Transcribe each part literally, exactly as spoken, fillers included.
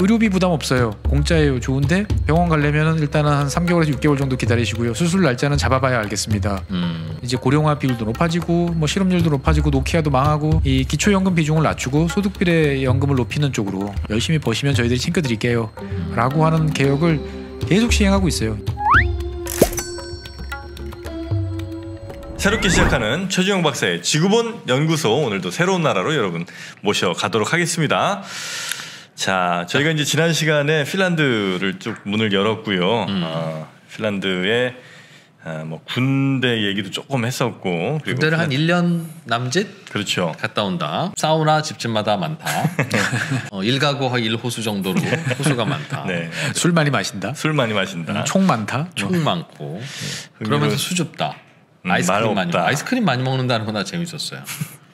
의료비 부담 없어요. 공짜예요. 좋은데 병원 가려면 일단은 한 삼 개월에서 육 개월 정도 기다리시고요. 수술 날짜는 잡아봐야 알겠습니다. 음. 이제 고령화 비율도 높아지고 뭐 실업률도 높아지고 노키아도 망하고 이 기초연금 비중을 낮추고 소득비례 연금을 높이는 쪽으로 열심히 버시면 저희들이 챙겨드릴게요 라고 하는 개혁을 계속 시행하고 있어요. 새롭게 시작하는 최지용 박사의 지구본연구소, 오늘도 새로운 나라로 여러분 모셔가도록 하겠습니다. 자, 저희가 이제 지난 시간에 핀란드를 쭉 문을 열었고요. 음. 어, 핀란드의 어, 뭐 군대 얘기도 조금 했었고, 그리고 군대를 한 일 년 남짓? 그렇죠. 갔다 온다. 사우나 집집마다 많다. 어, 일 가구 일 호수 정도로 호수가 많다. 네. 술 많이 마신다. 술 많이 마신다. 음, 총 많다. 총 많고. 네. 그러면서 수줍다. 음, 아이스크림 많이 아이스크림 많이 먹는다는 거 나 재밌었어요.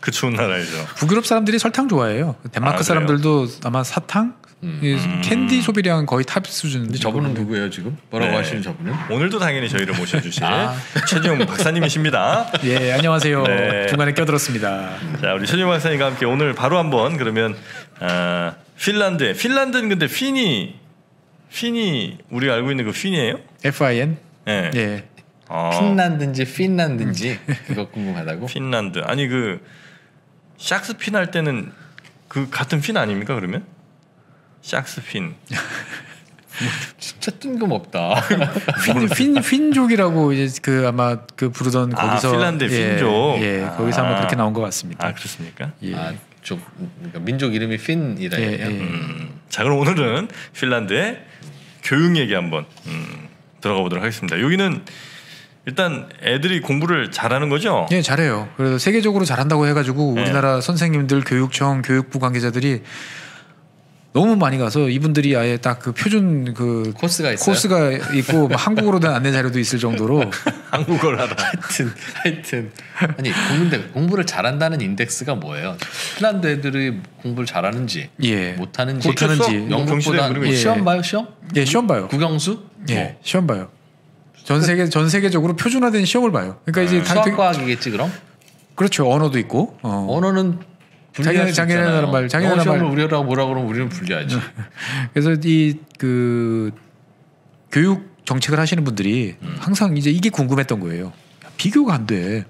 그 좋은 나라죠. 북유럽 사람들이 설탕 좋아해요. 덴마크 아, 사람들도 아마 사탕? 음. 캔디 소비량 거의 탑 수준인데. 저분은 누구예요 지금? 뭐라고 네. 하시는 저분은? 오늘도 당연히 저희를 모셔주실 아. 최지용 박사님이십니다. 예, 안녕하세요. 네. 중간에 껴들었습니다. 자, 우리 최지용 박사님과 함께 오늘 바로 한번 그러면 어, 핀란드에 핀란드는 근데 핀이 핀이 우리가 알고 있는 그 핀이에요? 에프 아이 엔? 네. 예. 아. 핀란드인지 핀란드인지 그거 궁금하다고? 핀란드 아니 그 샥스핀 할 때는 그 같은 핀 아닙니까 그러면? 샥스핀. 진짜 뜬금없다. 핀 핀족이라고 이제 그 아마 그 부르던 거기서 아, 핀란드 예, 핀족. 예, 아. 거기서 아마 그렇게 나온 것 같습니다. 아, 그렇습니까? 예. 아, 좀 그러니까 민족 이름이 핀이라. 예, 예. 음. 자, 그럼 오늘은 핀란드의 교육 얘기 한번 음, 들어가 보도록 하겠습니다. 여기는 일단 애들이 공부를 잘하는 거죠? 네, 잘해요. 그래서 세계적으로 잘한다고 해가지고 우리나라 네. 선생님들, 교육청, 교육부 관계자들이 너무 많이 가서 이분들이 아예 딱 그 표준 그 코스가 있어요? 코스가 있고 한국어로 된 안내 자료도 있을 정도로 한국어로 하다. 하여튼 하여튼 아니 공부인데 공부를 잘한다는 인덱스가 뭐예요? 핀란드 애들이 공부를 잘하는지 예. 못하는지 못하는지 영국보다 뭐 예. 시험 봐요 시험? 예, 시험 봐요. 국영수? 예, 뭐. 시험 봐요. 전 세계 전 세계적으로 표준화된 시험을 봐요. 그러니까 음. 이제 수학과학이겠지 그럼? 그렇죠. 언어도 있고. 어. 언어는 자기네 자기네 나라 말 자기네 나라 말. 시험을 우리라고 뭐라 그러면 우리는 불리하지. 그래서 이 그 교육 정책을 하시는 분들이 음. 항상 이제 이게 궁금했던 거예요. 야, 비교가 안 돼.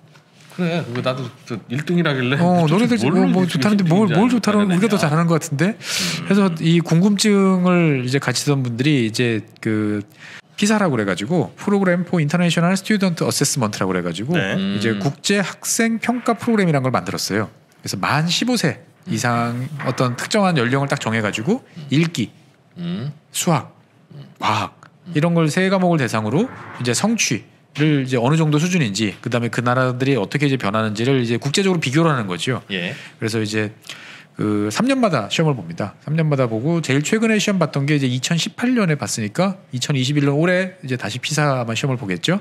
그래, 그거 나도 일 등이라길래. 어, 너네들 뭐, 뭐 좋다는데 뭘, 뭘 좋다는 우리가 더 잘하는 것 같은데. 음. 그래서 이 궁금증을 이제 가지던 분들이 이제 그. 피사라고 그래가지고 프로그램 포 인터내셔널 스튜던트 어세스먼트라고 그래가지고 네. 이제 국제 학생 평가 프로그램이라는 걸 만들었어요. 그래서 만 십오 세 이상 어떤 특정한 연령을 딱 정해가지고 읽기, 음. 수학, 음. 과학 이런 걸 세 과목을 대상으로 이제 성취를 이제 어느 정도 수준인지 그다음에 그 나라들이 어떻게 이제 변하는지를 이제 국제적으로 비교를 하는 거죠. 예. 그래서 이제 그 삼 년마다 시험을 봅니다. 삼 년마다 보고 제일 최근에 시험 봤던 게 이제 이천십팔 년에 봤으니까 이천이십일 년 올해 이제 다시 피사만 시험을 보겠죠.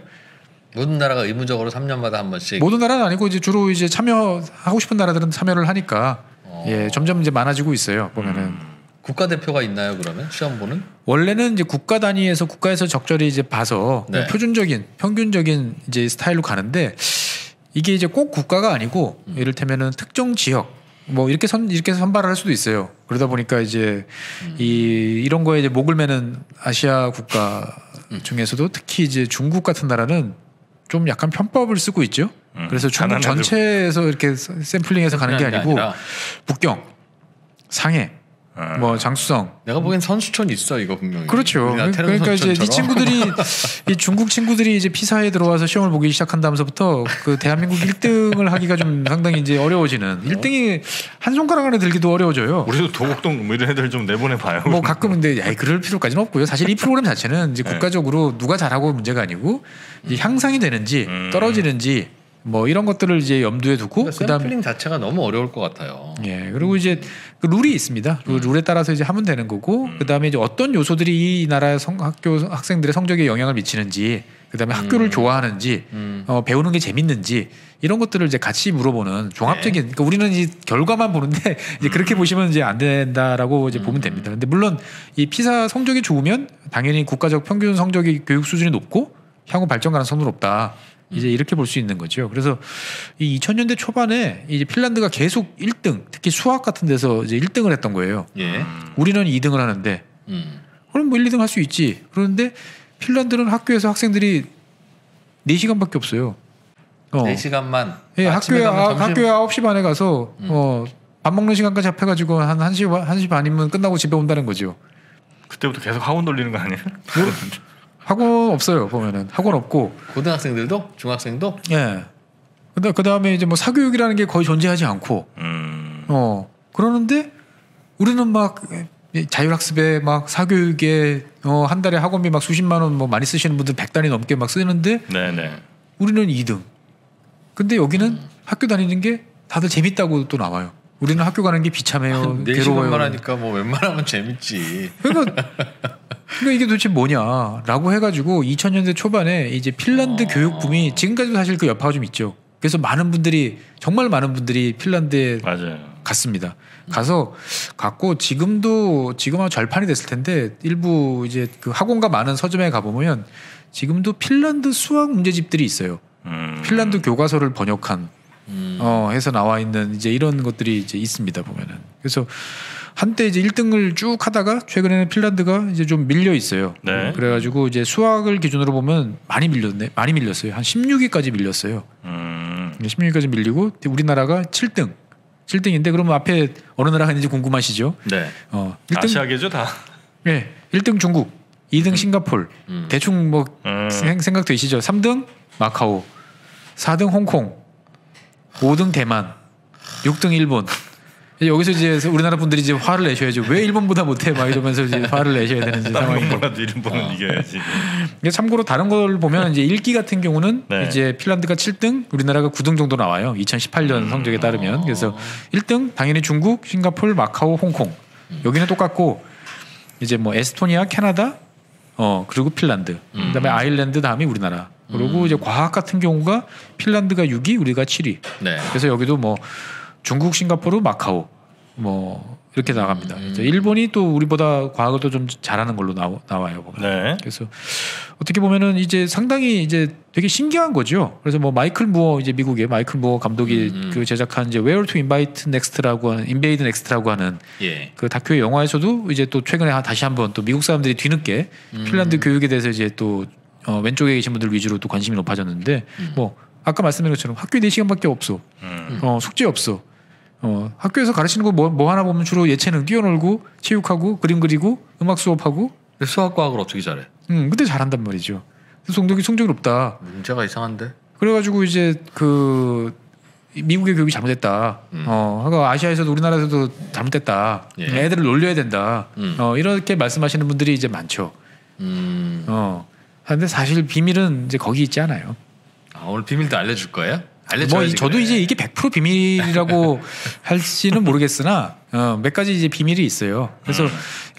모든 나라가 의무적으로 삼 년마다 한 번씩. 모든 나라는 아니고 이제 주로 이제 참여하고 싶은 나라들은 참여를 하니까 어... 예, 점점 이제 많아지고 있어요. 보면은 음... 국가 대표가 있나요 그러면 시험 보는? 원래는 이제 국가 단위에서 국가에서 적절히 이제 봐서 네. 표준적인 평균적인 이제 스타일로 가는데 이게 이제 꼭 국가가 아니고 음. 이를테면은 특정 지역 뭐 이렇게 선 이렇게 선발을 할 수도 있어요. 그러다 보니까 이제 음. 이 이런 거에 이제 목을 매는 아시아 국가 음. 중에서도 특히 이제 중국 같은 나라는 좀 약간 편법을 쓰고 있죠. 음. 그래서 중국 전체에서 이렇게 샘플링해서 가는 게 아니고 북경, 상해, 아. 뭐 장수성. 내가 보기엔 선수촌 있어 이거 분명히. 그렇죠. 그러니까 이제 이 친구들이 이 중국 친구들이 이제 피사에 들어와서 시험을 보기 시작한다면서부터 그 대한민국 일 등을 하기가 좀 상당히 이제 어려워지는. 어? 일 등이 한 손가락 안에 들기도 어려워져요. 우리도 도곡동 뭐 이런 애들 좀 내보내 봐요. 뭐 가끔은 근데 야, 그럴 필요까지는 없고요. 사실 이 프로그램 자체는 이제 국가적으로 누가 잘하고 문제가 아니고 이제 향상이 되는지 음. 떨어지는지. 뭐 이런 것들을 이제 염두에 두고 그러니까 그다음 샘플링 자체가 너무 어려울 것 같아요. 예. 그리고 음. 이제 그 룰이 있습니다. 음. 룰에 따라서 이제 하면 되는 거고 음. 그다음에 이제 어떤 요소들이 이 나라 성, 학교 학생들의 성적에 영향을 미치는지 그다음에 음. 학교를 좋아하는지 음. 어, 배우는 게 재밌는지 이런 것들을 이제 같이 물어보는 종합적인. 네. 그러니까 우리는 이제 결과만 보는데 이제 그렇게 음. 보시면 이제 안 된다라고 이제 음. 보면 됩니다. 근데 물론 이 피사 성적이 좋으면 당연히 국가적 평균 성적이 교육 수준이 높고 향후 발전 가능성도 높다. 이제 이렇게 볼 수 있는 거죠. 그래서 이 이천 년대 초반에 이제 핀란드가 계속 일 등, 특히 수학 같은 데서 이제 일 등을 했던 거예요. 예. 우리는 이 등을 하는데, 음. 그럼 뭐 일, 이 등 할 수 있지. 그런데 핀란드는 학교에서 학생들이 네 시간밖에 없어요. 어. 네 시간만. 예, 학교에 아, 학교에 아홉 시 반에 가서 음. 어, 밥 먹는 시간까지 합해가지고 한 1시, 1시 반이면 끝나고 집에 온다는 거죠. 그때부터 계속 학원 돌리는 거 아니에요? 학원 없어요. 보면은 학원 없고 고등학생들도 중학생도 예. 근데 그 다음에 이제 뭐 사교육이라는 게 거의 존재하지 않고 음. 어 그러는데 우리는 막 자율학습에 막 사교육에 어 한 달에 학원비 막 수십만 원 뭐 많이 쓰시는 분들 백 단위 넘게 막 쓰는데 네네. 우리는 이 등. 근데 여기는 음. 학교 다니는 게 다들 재밌다고 또 나와요. 우리는 학교 가는 게 비참해요. 네 시간만 하니까 뭐 웬만하면 재밌지. 그러니까, 그러니까 이게 도대체 뭐냐라고 해가지고 이천 년대 초반에 이제 핀란드 어... 교육붐이 지금까지도 사실 그 여파가 좀 있죠. 그래서 많은 분들이 정말 많은 분들이 핀란드에 맞아요. 갔습니다. 가서 갔고 지금도 지금은 절판이 됐을 텐데 일부 이제 그 학원가 많은 서점에 가 보면 지금도 핀란드 수학 문제집들이 있어요. 음... 핀란드 교과서를 번역한. 음. 어, 해서 나와 있는 이제 이런 것들이 이제 있습니다 보면은. 그래서 한때 이제 일 등을 쭉 하다가 최근에는 핀란드가 이제 좀 밀려 있어요. 네. 어, 그래가지고 이제 수학을 기준으로 보면 많이 밀렸네, 많이 밀렸어요. 한 십육 위까지 밀렸어요. 음. 십육 위까지 밀리고 우리나라가 칠 등, 칠 등인데 그러면 앞에 어느 나라가 있는지 궁금하시죠? 네. 어, 일 등, 아시아계죠 다. 네, 일 등 중국, 이 등 음. 싱가폴, 음. 대충 뭐 음. 생각되시죠? 삼 등 마카오, 사 등 홍콩. 오 등 대만, 육 등 일본. 여기서 이제 우리나라 분들이 이제 화를 내셔야죠. 왜 일본보다 못해? 막 이러면서 이제 화를 내셔야 되는 상황이고. 일본은 이겨야지. 참고로 다른 걸 보면 이제 일 기 같은 경우는 네. 이제 핀란드가 칠 등, 우리나라 구 등 정도 나와요. 이천십팔 년 음. 성적에 따르면. 그래서 일 등 당연히 중국, 싱가포르, 마카오, 홍콩. 여기는 똑같고 이제 뭐 에스토니아, 캐나다, 어 그리고 핀란드. 음. 그다음에 아일랜드 다음이 우리나라. 그리고 음. 이제 과학 같은 경우가 핀란드가 육 위, 우리가 칠 위. 네. 그래서 여기도 뭐 중국, 싱가포르, 마카오 뭐 이렇게 나갑니다. 음. 이제 일본이 또 우리보다 과학을 또 좀 잘하는 걸로 나오, 나와요. 네. 그래서 어떻게 보면은 이제 상당히 이제 되게 신기한 거죠. 그래서 뭐 마이클 무어 이제 미국의 마이클 무어 감독이 음. 그 제작한 이제 Where to Invite Next라고 하는 인베이드 넥스트라고 하는 예. 그 다큐의 영화에서도 이제 또 최근에 다시 한번 또 미국 사람들이 뒤늦게 음. 핀란드 교육에 대해서 이제 또 어, 왼쪽에 계신 분들 위주로 또 관심이 높아졌는데 음. 뭐 아까 말씀드린 것처럼 학교에 네 시간밖에 없어. 음. 어, 숙제 없어. 어, 학교에서 가르치는 거 뭐 뭐 하나 보면 주로 예체능 뛰어놀고 체육하고 그림 그리고 음악 수업하고. 수학과학을 어떻게 잘해? 응, 근데 잘한단 말이죠. 성적이 성적이 높다. 문제가 이상한데? 그래가지고 이제 그 미국의 교육이 잘못됐다. 음. 어, 그러니까 아시아에서도 우리나라에서도 잘못됐다. 예. 애들을 놀려야 된다. 음. 어, 이렇게 말씀하시는 분들이 이제 많죠. 음. 어. 근데 사실 비밀은 이제 거기 있지 않아요. 아, 오늘 비밀도 알려줄 거예요? 알려줘야지. 뭐 저도 그래. 이제 이게 백 퍼센트 비밀이라고 할지는 모르겠으나 어, 몇 가지 이제 비밀이 있어요. 그래서 음.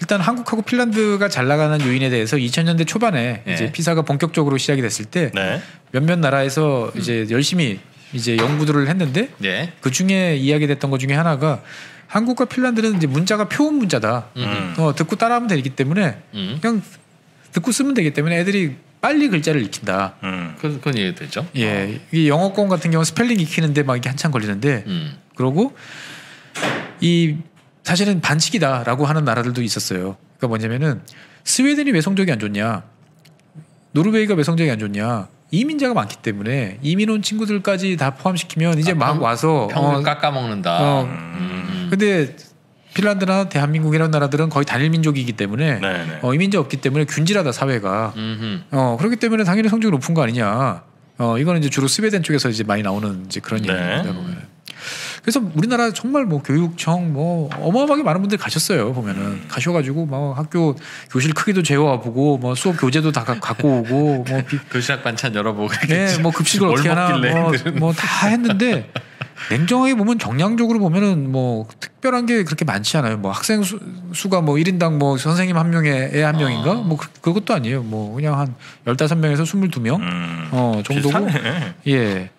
일단 한국하고 핀란드가 잘 나가는 요인에 대해서 이천 년대 초반에 네. 이제 피사가 본격적으로 시작이 됐을 때 네. 몇몇 나라에서 음. 이제 열심히 이제 연구들을 했는데 네. 그 중에 이야기됐던 것 중에 하나가 한국과 핀란드는 이제 문자가 표음 문자다. 음. 어, 듣고 따라하면 되기 때문에 음. 그냥 듣고 쓰면 되기 때문에 애들이 빨리 글자를 익힌다. 음. 그건, 그건 이해되죠. 예, 이게 영어권 같은 경우 스펠링 익히는데 막 이게 한참 걸리는데, 음. 그러고 이 사실은 반칙이다라고 하는 나라들도 있었어요. 그러니까 뭐냐면은 스웨덴이 왜 성적이 안 좋냐, 노르웨이가 왜 성적이 안 좋냐. 이민자가 많기 때문에 이민 온 친구들까지 다 포함시키면 이제 아, 막 평, 와서 평을 어, 깎아먹는다. 어, 음. 근데 핀란드나 대한민국 이런 나라들은 거의 단일민족이기 때문에 어, 이민자 없기 때문에 균질하다 사회가. 음흠. 어 그렇기 때문에 당연히 성적이 높은 거 아니냐. 어 이거는 이제 주로 스웨덴 쪽에서 이제 많이 나오는 이제 그런 네. 얘기입니다 보면. 그래서 우리나라 정말 뭐 교육청 뭐 어마어마하게 많은 분들 가셨어요 보면은. 음. 가셔가지고 막 학교 교실 크기도 재와 보고 뭐 수업 교재도 다 가, 갖고 오고 뭐 비... 도시락 반찬 열어보고 네, 뭐 급식을 어떻게 하나 뭐 뭐 다 했는데 냉정하게 보면 정량적으로 보면은 뭐 특별한 게 그렇게 많지 않아요. 뭐 학생 수, 수가 뭐 일인당 뭐 선생님 한 명에 애 한 명인가 어. 뭐 그, 그것도 아니에요. 뭐 그냥 한 열다섯 명에서 스물두 명 음, 어 정도고 비슷하네. 예.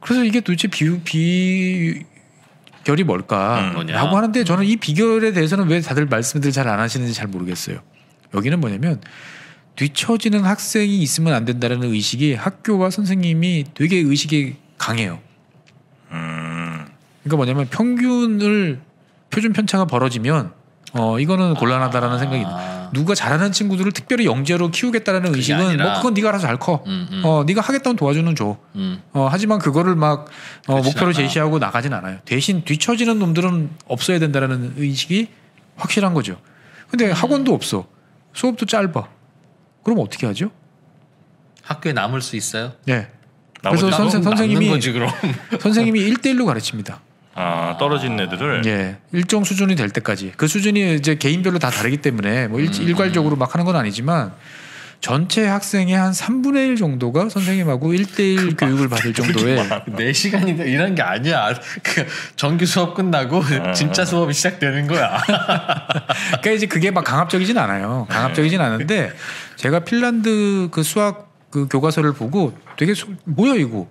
그래서 이게 도대체 비, 비결이 뭘까라고 음, 하는데 저는 이 비결에 대해서는 왜 다들 말씀들 잘 안 하시는지 잘 모르겠어요. 여기는 뭐냐면 뒤처지는 학생이 있으면 안 된다는 의식이 학교와 선생님이 되게 의식이 강해요. 음. 그러니까 뭐냐면 평균을 표준 편차가 벌어지면 어 이거는 곤란하다라는 아. 생각이 있는. 누가 잘하는 친구들을 특별히 영재로 키우겠다라는 의식은 아니라. 뭐 그건 네가 알아서 잘 커. 음, 음. 어 네가 하겠다면 도와주는 줘. 음. 어 하지만 그거를 막 어, 목표로 제시하고 나가진 않아요. 대신 뒤처지는 놈들은 없어야 된다라는 의식이 확실한 거죠. 근데 음. 학원도 없어. 수업도 짧아. 그럼 어떻게 하죠? 학교에 남을 수 있어요? 네. 그래서 선생, 선생님이 거지, 그럼. 선생님이 일대일로 가르칩니다. 아 떨어진 애들을 예 일정 수준이 될 때까지. 그 수준이 이제 개인별로 다 다르기 때문에 뭐 일, 음. 일괄적으로 막 하는 건 아니지만 전체 학생의 한 삼분의 일 정도가 선생님하고 일대일 그 교육을 받을 정도의 네 시간인데 이런 게 아니야. 그 정규 수업 끝나고 아. 진짜 수업이 시작되는 거야. 그러니까 이제 그게 막 강압적이진 않아요. 강압적이진 않은데 제가 핀란드 그 수학 그 교과서를 보고 되게 소, 뭐야 이거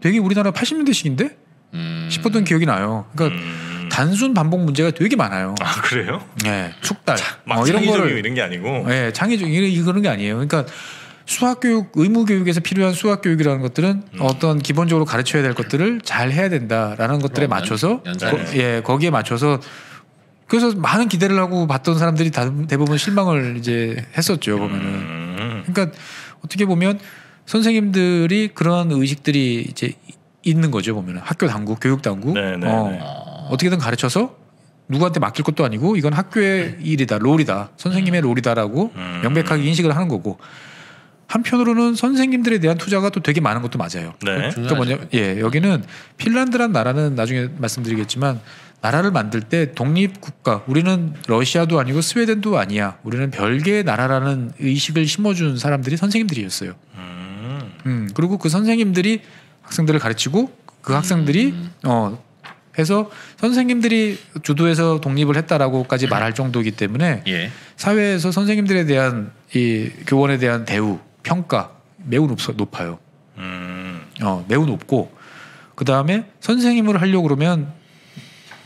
되게 우리나라 팔십 년대식인데 음... 싶었던 기억이 나요. 그러니까 음... 단순 반복 문제가 되게 많아요. 아 그래요? 네, 숙달 자, 막 어, 이런 거를 이런 게 아니고, 네, 창의적인 이런 그런 게 아니에요. 그러니까 수학 교육, 의무 교육에서 필요한 수학 교육이라는 것들은 음. 어떤 기본적으로 가르쳐야 될 것들을 잘 해야 된다라는 것들에 맞춰서, 연, 거, 예, 거기에 맞춰서. 그래서 많은 기대를 하고 봤던 사람들이 다, 대부분 실망을 이제 했었죠 보면은. 음... 그러니까 어떻게 보면 선생님들이 그런 의식들이 이제. 있는 거죠 보면. 학교 당국, 교육 당국 어, 어떻게든 가르쳐서 누구한테 맡길 것도 아니고 이건 학교의 일이다, 롤이다, 선생님의 음. 롤이다라고 음. 명백하게 인식을 하는 거고, 한편으로는 선생님들에 대한 투자가 또 되게 많은 것도 맞아요. 네. 그러니까 뭐냐, 예, 여기는 핀란드란 나라는 나중에 말씀드리겠지만 나라를 만들 때 독립국가, 우리는 러시아도 아니고 스웨덴도 아니야, 우리는 별개의 나라라는 의식을 심어준 사람들이 선생님들이었어요. 음. 음, 그리고 그 선생님들이 학생들을 가르치고 그 학생들이 음. 어 해서 선생님들이 주도해서 독립을 했다라고까지 말할 정도이기 때문에 예. 사회에서 선생님들에 대한 이 교원에 대한 대우 평가 매우 높, 높아요. 음. 어 매우 높고, 그 다음에 선생님을 하려고 그러면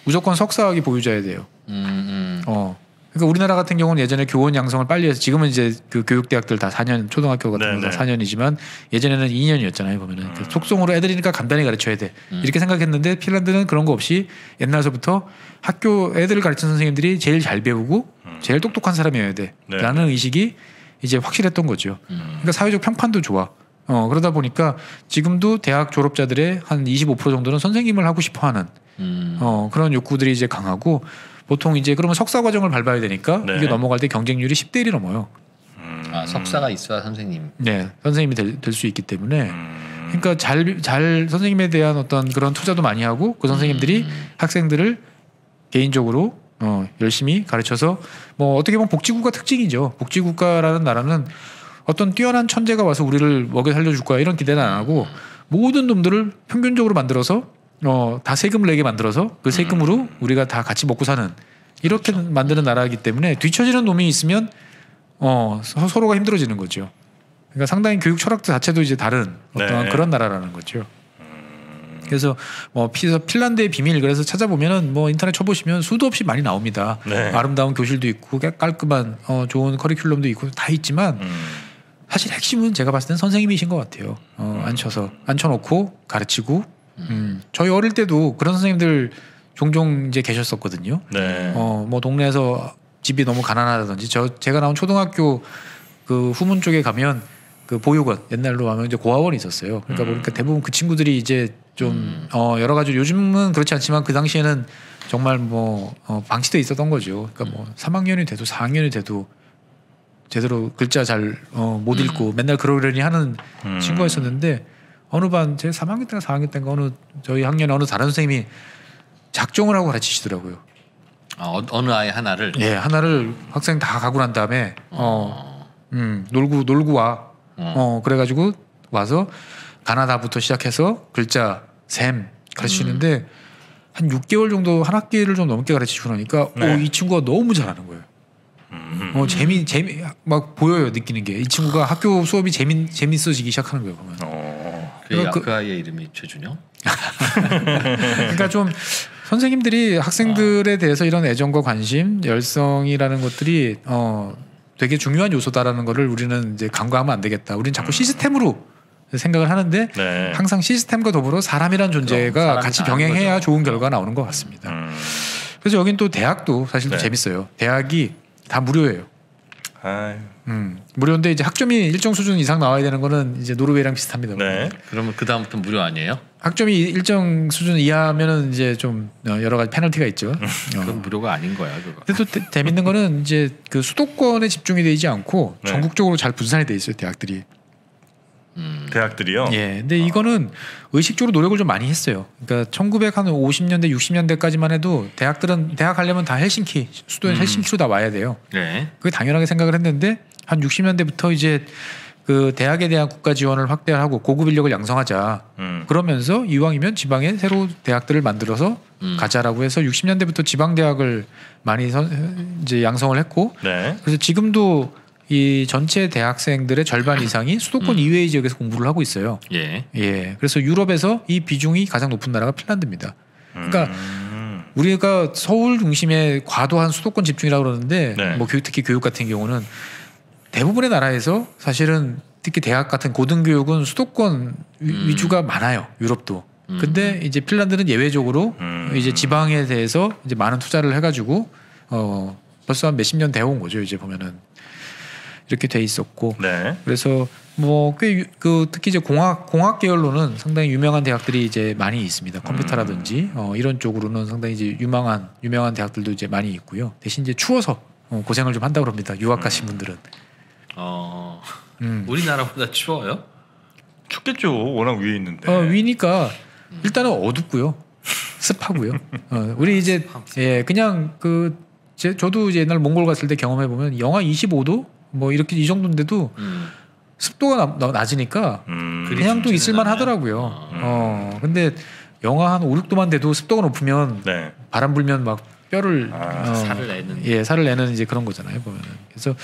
무조건 석사학위 보유자야 돼요. 음, 음. 어 그러니까 우리나라 같은 경우는 예전에 교원 양성을 빨리 해서 지금은 이제 그 교육대학들 다 사 년, 초등학교 같은 경우는 사 년이지만 예전에는 이 년이었잖아요 보면은. 음. 그러니까 속성으로 애들이니까 간단히 가르쳐야 돼 음. 이렇게 생각했는데 핀란드는 그런 거 없이 옛날서부터 학교 애들을 가르치는 선생님들이 제일 잘 배우고 음. 제일 똑똑한 사람이어야 돼 네. 라는 의식이 이제 확실했던 거죠. 음. 그러니까 사회적 평판도 좋아. 어 그러다 보니까 지금도 대학 졸업자들의 한 이십오 퍼센트 정도는 선생님을 하고 싶어하는 음. 어 그런 욕구들이 이제 강하고, 보통 이제 그러면 석사 과정을 밟아야 되니까 네. 이게 넘어갈 때 경쟁률이 십 대 일이 넘어요. 음. 아 석사가 있어야 선생님. 네, 선생님이 될 수 있기 때문에. 음. 그러니까 잘, 잘 선생님에 대한 어떤 그런 투자도 많이 하고 그 선생님들이 음. 학생들을 개인적으로 어, 열심히 가르쳐서 뭐 어떻게 보면 복지국가 특징이죠. 복지국가라는 나라는 어떤 뛰어난 천재가 와서 우리를 먹여 살려줄 거야 이런 기대는 안 하고 모든 놈들을 평균적으로 만들어서 어, 다 세금을 내게 만들어서 그 세금으로 음. 우리가 다 같이 먹고 사는 이렇게 그렇죠. 만드는 나라이기 때문에 뒤처지는 놈이 있으면 어, 서, 서로가 힘들어지는 거죠. 그러니까 상당히 교육 철학 자체도 이제 다른 어떤 네. 그런 나라라는 거죠. 음. 그래서 뭐 핀란드의 비밀 그래서 찾아보면은 뭐 인터넷 쳐보시면 수도 없이 많이 나옵니다. 네. 아름다운 교실도 있고 깔끔한 어, 좋은 커리큘럼도 있고 다 있지만 음. 사실 핵심은 제가 봤을 땐 선생님이신 것 같아요. 어, 음. 앉혀서 앉혀놓고 가르치고. 음, 저희 어릴 때도 그런 선생님들 종종 이제 계셨었거든요. 네. 어, 뭐 동네에서 집이 너무 가난하다든지, 저 제가 나온 초등학교 그 후문 쪽에 가면 그 보육원, 옛날로 하면 이제 고아원이 있었어요. 그러니까 음. 보니까 대부분 그 친구들이 이제 좀 음. 어, 여러 가지 요즘은 그렇지 않지만 그 당시에는 정말 뭐 어, 방치돼 있었던 거죠. 그러니까 뭐 삼 학년이 돼도 사 학년이 돼도 제대로 글자 잘 어, 못 읽고 음. 맨날 그러려니 하는 음. 친구였었는데 어느 반 제 삼 학년 때인가 사 학년 때인가 어느 저희 학년에 어느 다른 선생님이 작정을 하고 가르치시더라고요. 아, 어, 어느 아이 하나를? 예, 하나를 학생 다 가고 난 다음에 어, 어 음, 놀고 놀고 와. 어, 어 그래가지고 와서 가나다부터 시작해서 글자 셈 가르치는데 음. 한 육 개월 정도 한 학기를 좀 넘게 가르치고 나니까 네. 오, 이 친구가 너무 잘하는 거예요. 음. 어 재미 재미 막 보여요. 느끼는 게 이 친구가 학교 수업이 재미 재밌어지기 시작하는 거예요. 그러면. 어. 그러니까 그, 그 아이의 이름이 최준영. 그러니까 좀 선생님들이 학생들에 어. 대해서 이런 애정과 관심, 열성이라는 것들이 어 되게 중요한 요소다라는 거를 우리는 이제 간과하면 안 되겠다. 우리는 자꾸 음. 시스템으로 생각을 하는데 네. 항상 시스템과 더불어 사람이란 존재가 같이 병행해야 좋은 결과가 나오는 것 같습니다. 음. 그래서 여긴 또 대학도 사실 네. 또 재밌어요. 대학이 다 무료예요. 아유. 음, 무료인데 이제 학점이 일정 수준 이상 나와야 되는 거는 이제 노르웨이랑 비슷합니다. 네. 그러면 그 다음부터 무료 아니에요? 학점이 일정 수준 이하면은 이제 좀 여러 가지 페널티가 있죠. 그건 어. 무료가 아닌 거야 그거. 근데 또 데, 재밌는 거는 이제 그 수도권에 집중이 되지 않고 네. 전국적으로 잘 분산이 돼 있어요 대학들이. 음. 대학들이요? 예. 근데 어. 이거는 의식적으로 노력을 좀 많이 했어요. 그러니까 천구백오십 년대, 육십 년대까지만 해도 대학들은 대학 가려면 다 헬싱키, 수도인 음. 헬싱키로 다 와야 돼요. 네. 그게 당연하게 생각을 했는데 한 육십 년대부터 이제 그 대학에 대한 국가 지원을 확대하고 고급 인력을 양성하자. 음. 그러면서 이왕이면 지방에 새로 대학들을 만들어서 음. 가자라고 해서 육십 년대부터 지방 대학을 많이 선, 이제 양성을 했고. 네. 그래서 지금도 이 전체 대학생들의 절반 이상이 수도권 음. 이외의 지역에서 공부를 하고 있어요. 예. 예. 그래서 유럽에서 이 비중이 가장 높은 나라가 핀란드입니다. 음. 그러니까 우리가 서울 중심의 과도한 수도권 집중이라고 그러는데 네. 뭐 교육, 특히 교육 같은 경우는 대부분의 나라에서 사실은 특히 대학 같은 고등교육은 수도권 음. 위주가 많아요. 유럽도. 음. 근데 이제 핀란드는 예외적으로 음. 이제 지방에 대해서 이제 많은 투자를 해가지고 어 벌써 한 몇십 년 되어온 거죠. 이제 보면은. 이렇게 돼 있었고, 네. 그래서 뭐 꽤 그 특히 이제 공학 공학 계열로는 상당히 유명한 대학들이 이제 많이 있습니다. 컴퓨터라든지 음. 어, 이런 쪽으로는 상당히 이제 유망한 유명한 대학들도 이제 많이 있고요. 대신 이제 추워서 어, 고생을 좀 한다고 합니다. 유학 가신 음. 분들은. 어, 음. 우리나라보다 추워요? 춥겠죠. 워낙 위에 있는데. 어, 위니까 일단은 어둡고요, 습하고요. 어, 우리 이제 예 그냥 그 제, 저도 이제 옛날 몽골 갔을 때 경험해 보면 영하 이십오 도. 뭐 이렇게 이 정도인데도 음. 습도가 나, 낮으니까 음. 그냥 또 있을만 하더라고요. 어. 어 근데 영하 한 오, 육 도만 돼도 습도가 높으면 네. 바람 불면 막 뼈를 아, 어, 살을 내는 예 살을 내는 이제 그런 거잖아요 보면은. 그래서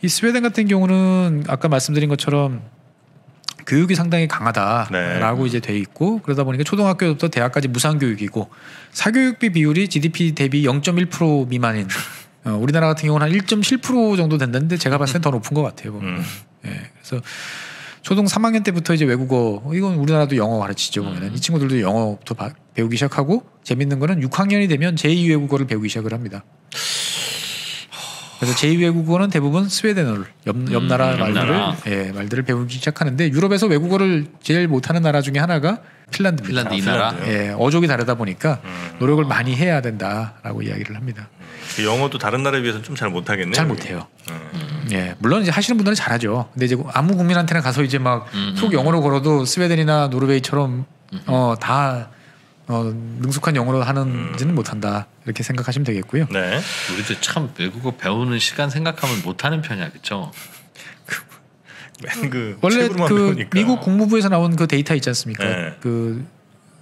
이 스웨덴 같은 경우는 아까 말씀드린 것처럼 교육이 상당히 강하다라고 네. 이제 돼 있고 그러다 보니까 초등학교부터 대학까지 무상 교육이고 사교육비 비율이 지디피 대비 영 점 일 퍼센트 미만인. 어, 우리나라 같은 경우는 한 일 점 칠 퍼센트 정도 된다는데 제가 봤을 땐 더 높은 것 같아요. 보면. 음. 예, 그래서 초등 삼 학년 때부터 이제 외국어 이건 우리나라도 영어 가르치죠. 보면 음. 이 친구들도 영어부터 바, 배우기 시작하고 재밌는 거는 육 학년이 되면 제이 외국어를 배우기 시작을 합니다. 그래서 제이 외국어는 대부분 스웨덴어, 옆, 옆 나라 음, 말들을 옆나라. 예, 말들을 배우기 시작하는데 유럽에서 외국어를 제일 못하는 나라 중에 하나가 핀란드입니다. 핀란드 이 나라. 예, 어족이 다르다 보니까 음. 노력을 어. 많이 해야 된다라고 이야기를 합니다. 영어도 다른 나라에 비해서는 좀 잘 못하겠네요. 잘 못해요. 음. 예, 물론 이제 하시는 분들은 잘하죠. 근데 이제 아무 국민한테나 가서 이제 막 속 음. 영어로 걸어도 스웨덴이나 노르웨이처럼 음. 어, 다 어, 능숙한 영어로 하는지는 음. 못한다 이렇게 생각하시면 되겠고요. 네. 우리도 참 외국어 배우는 시간 생각하면 못하는 편이야, 그렇죠? 그 원래 그 미국 국무부에서 나온 그 데이터 있지 않습니까? 네. 그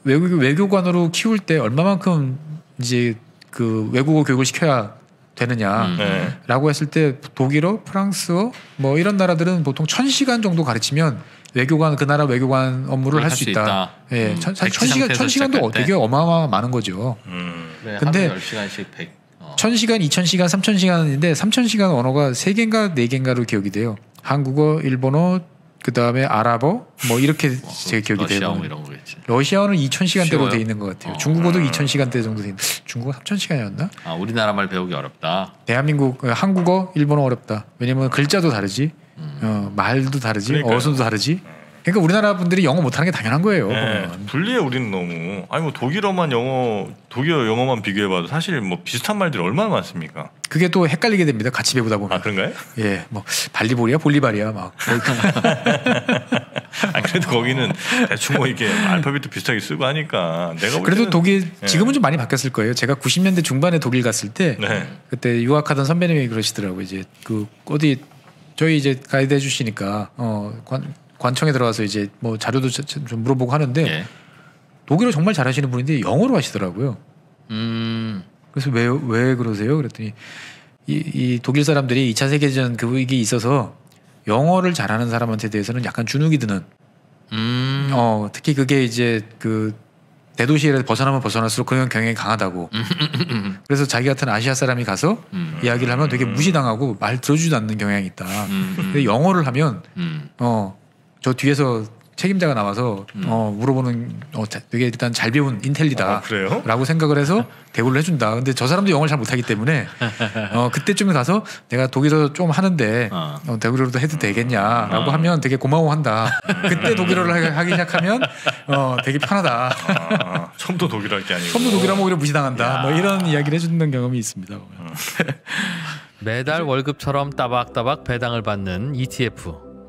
외국 외교관으로 키울 때 얼마만큼 이제 그 외국어 교육을 시켜야 되느냐라고 음. 했을 때 독일어, 프랑스어 뭐 이런 나라들은 보통 천 시간 정도 가르치면 외교관 그 나라 외교관 업무를 할 수 있다. 있다. 예, 음. 천, 천 시간 천 시간도 되게 어마어마 많은 거죠. 음. 그래, 근데 십 시간씩 백. 어. 천 시간, 이천 시간, 삼천 시간인데 삼천 시간 언어가 세 개인가 네 개인가로 기억이 돼요. 한국어, 일본어, 그 다음에 아랍어 뭐 이렇게 어, 제 기억이 돼요. 러시아어 이런 거겠지. 러시아어는 이천 시간대로 돼 있는 것 같아요. 어. 중국어도 음. 이천 시간대 정도 돼 있는데 중국어 삼천 시간이었나? 아 우리나라 말 배우기 어렵다. 대한민국 한국어, 일본어 어렵다. 왜냐면 글자도 다르지, 음. 어, 말도 다르지, 그러니까요. 어순도 다르지. 그러니까 우리나라 분들이 영어 못하는 게 당연한 거예요. 네, 불리해 우리는 너무. 아니 뭐 독일어만 영어, 독일어 영어만 비교해봐도 사실 뭐 비슷한 말들이 얼마나 많습니까? 그게 또 헷갈리게 됩니다. 같이 배우다 보면. 아 그런가요? 예, 뭐 발리볼이야, 볼리발이야 막. 아 그래도 거기는 대충 뭐 이렇게 알파벳도 비슷하게 쓰고 하니까 내가 볼 그래도 때는, 독일 지금은 예. 좀 많이 바뀌었을 거예요. 제가 구십 년대 중반에 독일 갔을 때 네. 그때 유학하던 선배님이 그러시더라고요. 이제 그 어디 저희 이제 가이드 해주시니까 어 관, 관청에 들어가서 이제 뭐 자료도 좀 물어보고 하는데 예. 독일어 정말 잘하시는 분인데 영어로 하시더라고요. 음. 그래서 왜 왜 그러세요? 그랬더니 이, 이 독일 사람들이 이 차 세계대전 그 위기에 있어서 영어를 잘하는 사람한테 대해서는 약간 주눅이 드는. 음. 어 특히 그게 이제 그 대도시에 벗어나면 벗어날수록 그런 경향이 강하다고. 그래서 자기 같은 아시아 사람이 가서 음. 이야기를 하면 되게 무시당하고 말 들어주지도 않는 경향이 있다. 음. 근데 영어를 하면 음. 어 저 뒤에서 책임자가 나와서 음. 어 물어보는 어 되게 일단 잘 배운 인텔리다. 아, 그래요? 라고 생각을 해서 대우를 해준다. 근데 저 사람도 영어를 잘 못하기 때문에 어 그때쯤에 가서 내가 독일어 좀 하는데 어. 어, 대우로도 해도 되겠냐라고 어. 하면 되게 고마워한다. 그때 독일어를 하기 시작하면 어 되게 편하다. 아, 처음부터 독일어 할 게 아니고 처음부터 독일어 하면 오히려 무시당한다. 야. 뭐 이런 이야기를 해주는 경험이 있습니다. 어. 매달 월급처럼 따박따박 배당을 받는 이티에프.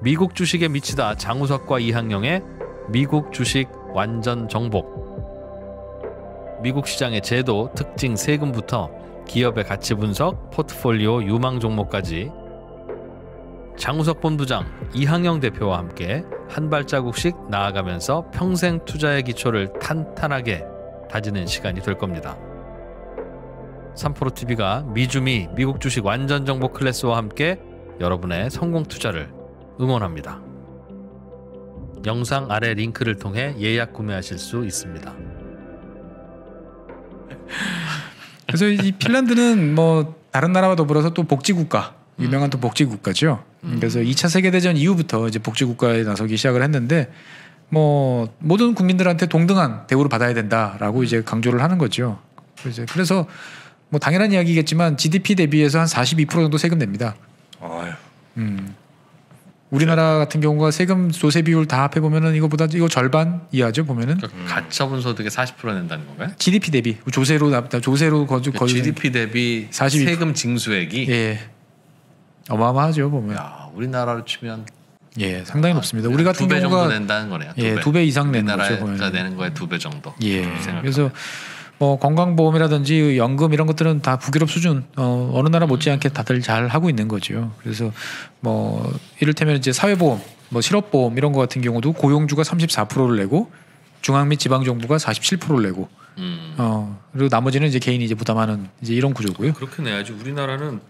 미국 주식에 미치다 장우석과 이항영의 미국 주식 완전 정복. 미국 시장의 제도, 특징, 세금부터 기업의 가치 분석, 포트폴리오, 유망 종목까지 장우석 본부장, 이항영 대표와 함께 한 발자국씩 나아가면서 평생 투자의 기초를 탄탄하게 다지는 시간이 될 겁니다. 삼프로티비가 미주미 미국 주식 완전 정복 클래스와 함께 여러분의 성공 투자를 응원합니다. 영상 아래 링크를 통해 예약 구매하실 수 있습니다. 그래서 이 핀란드는 뭐 다른 나라와 더불어서 또 복지국가, 유명한 또 복지국가죠. 그래서 이 차 세계대전 이후부터 이제 복지국가에 나서기 시작을 했는데 뭐 모든 국민들한테 동등한 대우를 받아야 된다라고 이제 강조를 하는 거죠. 그래서 뭐 당연한 이야기겠지만 지디피 대비해서 한 사십이 퍼센트 정도 세금 냅니다. 아유. 음. 우리나라 네. 같은 경우가 세금 조세 비율 다 합해 보면은 이거보다 이거 절반 이하죠 보면은. 그러니까 음. 가처분 소득의 사십 퍼센트 낸다는 건가요? 지디피 대비 조세로 납다 조세로 거주 거주. 지디피 대비 사십이 퍼센트. 세금 징수액이. 예. 어마어마하죠 보면. 야, 우리나라로 치면. 예, 상당히 아, 높습니다. 우리 같은 경우가 두 배 정도 낸다는 거네요. 두 예, 두 배 이상 내는 거죠. 우리나라가 내는 거에 두 배 정도. 예. 음. 그래서 뭐 건강보험이라든지 연금 이런 것들은 다 북유럽 수준 어, 어느 나라 못지않게 다들 잘 하고 있는 거죠. 그래서 뭐 이를테면 이제 사회보험, 뭐 실업보험 이런 거 같은 경우도 고용주가 삼십사 퍼센트를 내고 중앙 및 지방 정부가 사십칠 퍼센트를 내고 음. 어 그리고 나머지는 이제 개인이 이제 부담하는 이제 이런 구조고요. 그렇게 내야지. 우리나라는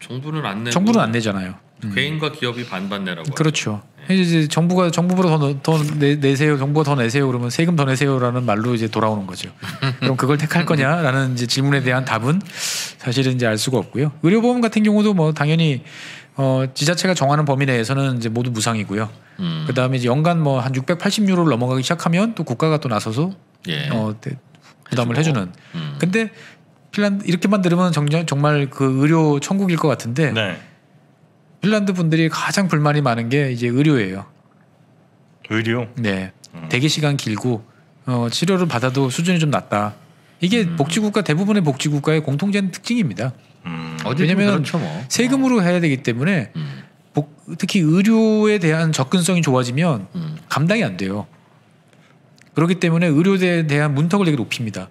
정부는 안 내고 정부는 안 내잖아요. 음. 개인과 기업이 반반 내라고. 그렇죠. 네. 이제 정부가 정부보다 더, 더 내, 내세요, 정부가 더 내세요 그러면 세금 더 내세요라는 말로 이제 돌아오는 거죠. 그럼 그걸 택할 거냐라는 이제 질문에 대한 답은 사실은 이제 알 수가 없고요. 의료보험 같은 경우도 뭐 당연히 어, 지자체가 정하는 범위 내에서는 이제 모두 무상이고요. 음. 그 다음에 이제 연간 뭐 한 육백팔십 유로를 넘어가기 시작하면 또 국가가 또 나서서 예. 어, 부담을 해주고. 해주는. 음. 근데 핀란드 이렇게만 들으면 정정, 정말 그 의료 천국일 것 같은데. 네. 핀란드 분들이 가장 불만이 많은 게 이제 의료예요. 의료? 네. 음. 대기 시간 길고 어, 치료를 받아도 수준이 좀 낮다. 이게 음. 복지국가 대부분의 복지국가의 공통적인 특징입니다. 음. 왜냐하면 그렇죠 뭐. 세금으로 해야 되기 때문에 음. 복, 특히 의료에 대한 접근성이 좋아지면 음. 감당이 안 돼요. 그렇기 때문에 의료에 대한 문턱을 되게 높입니다.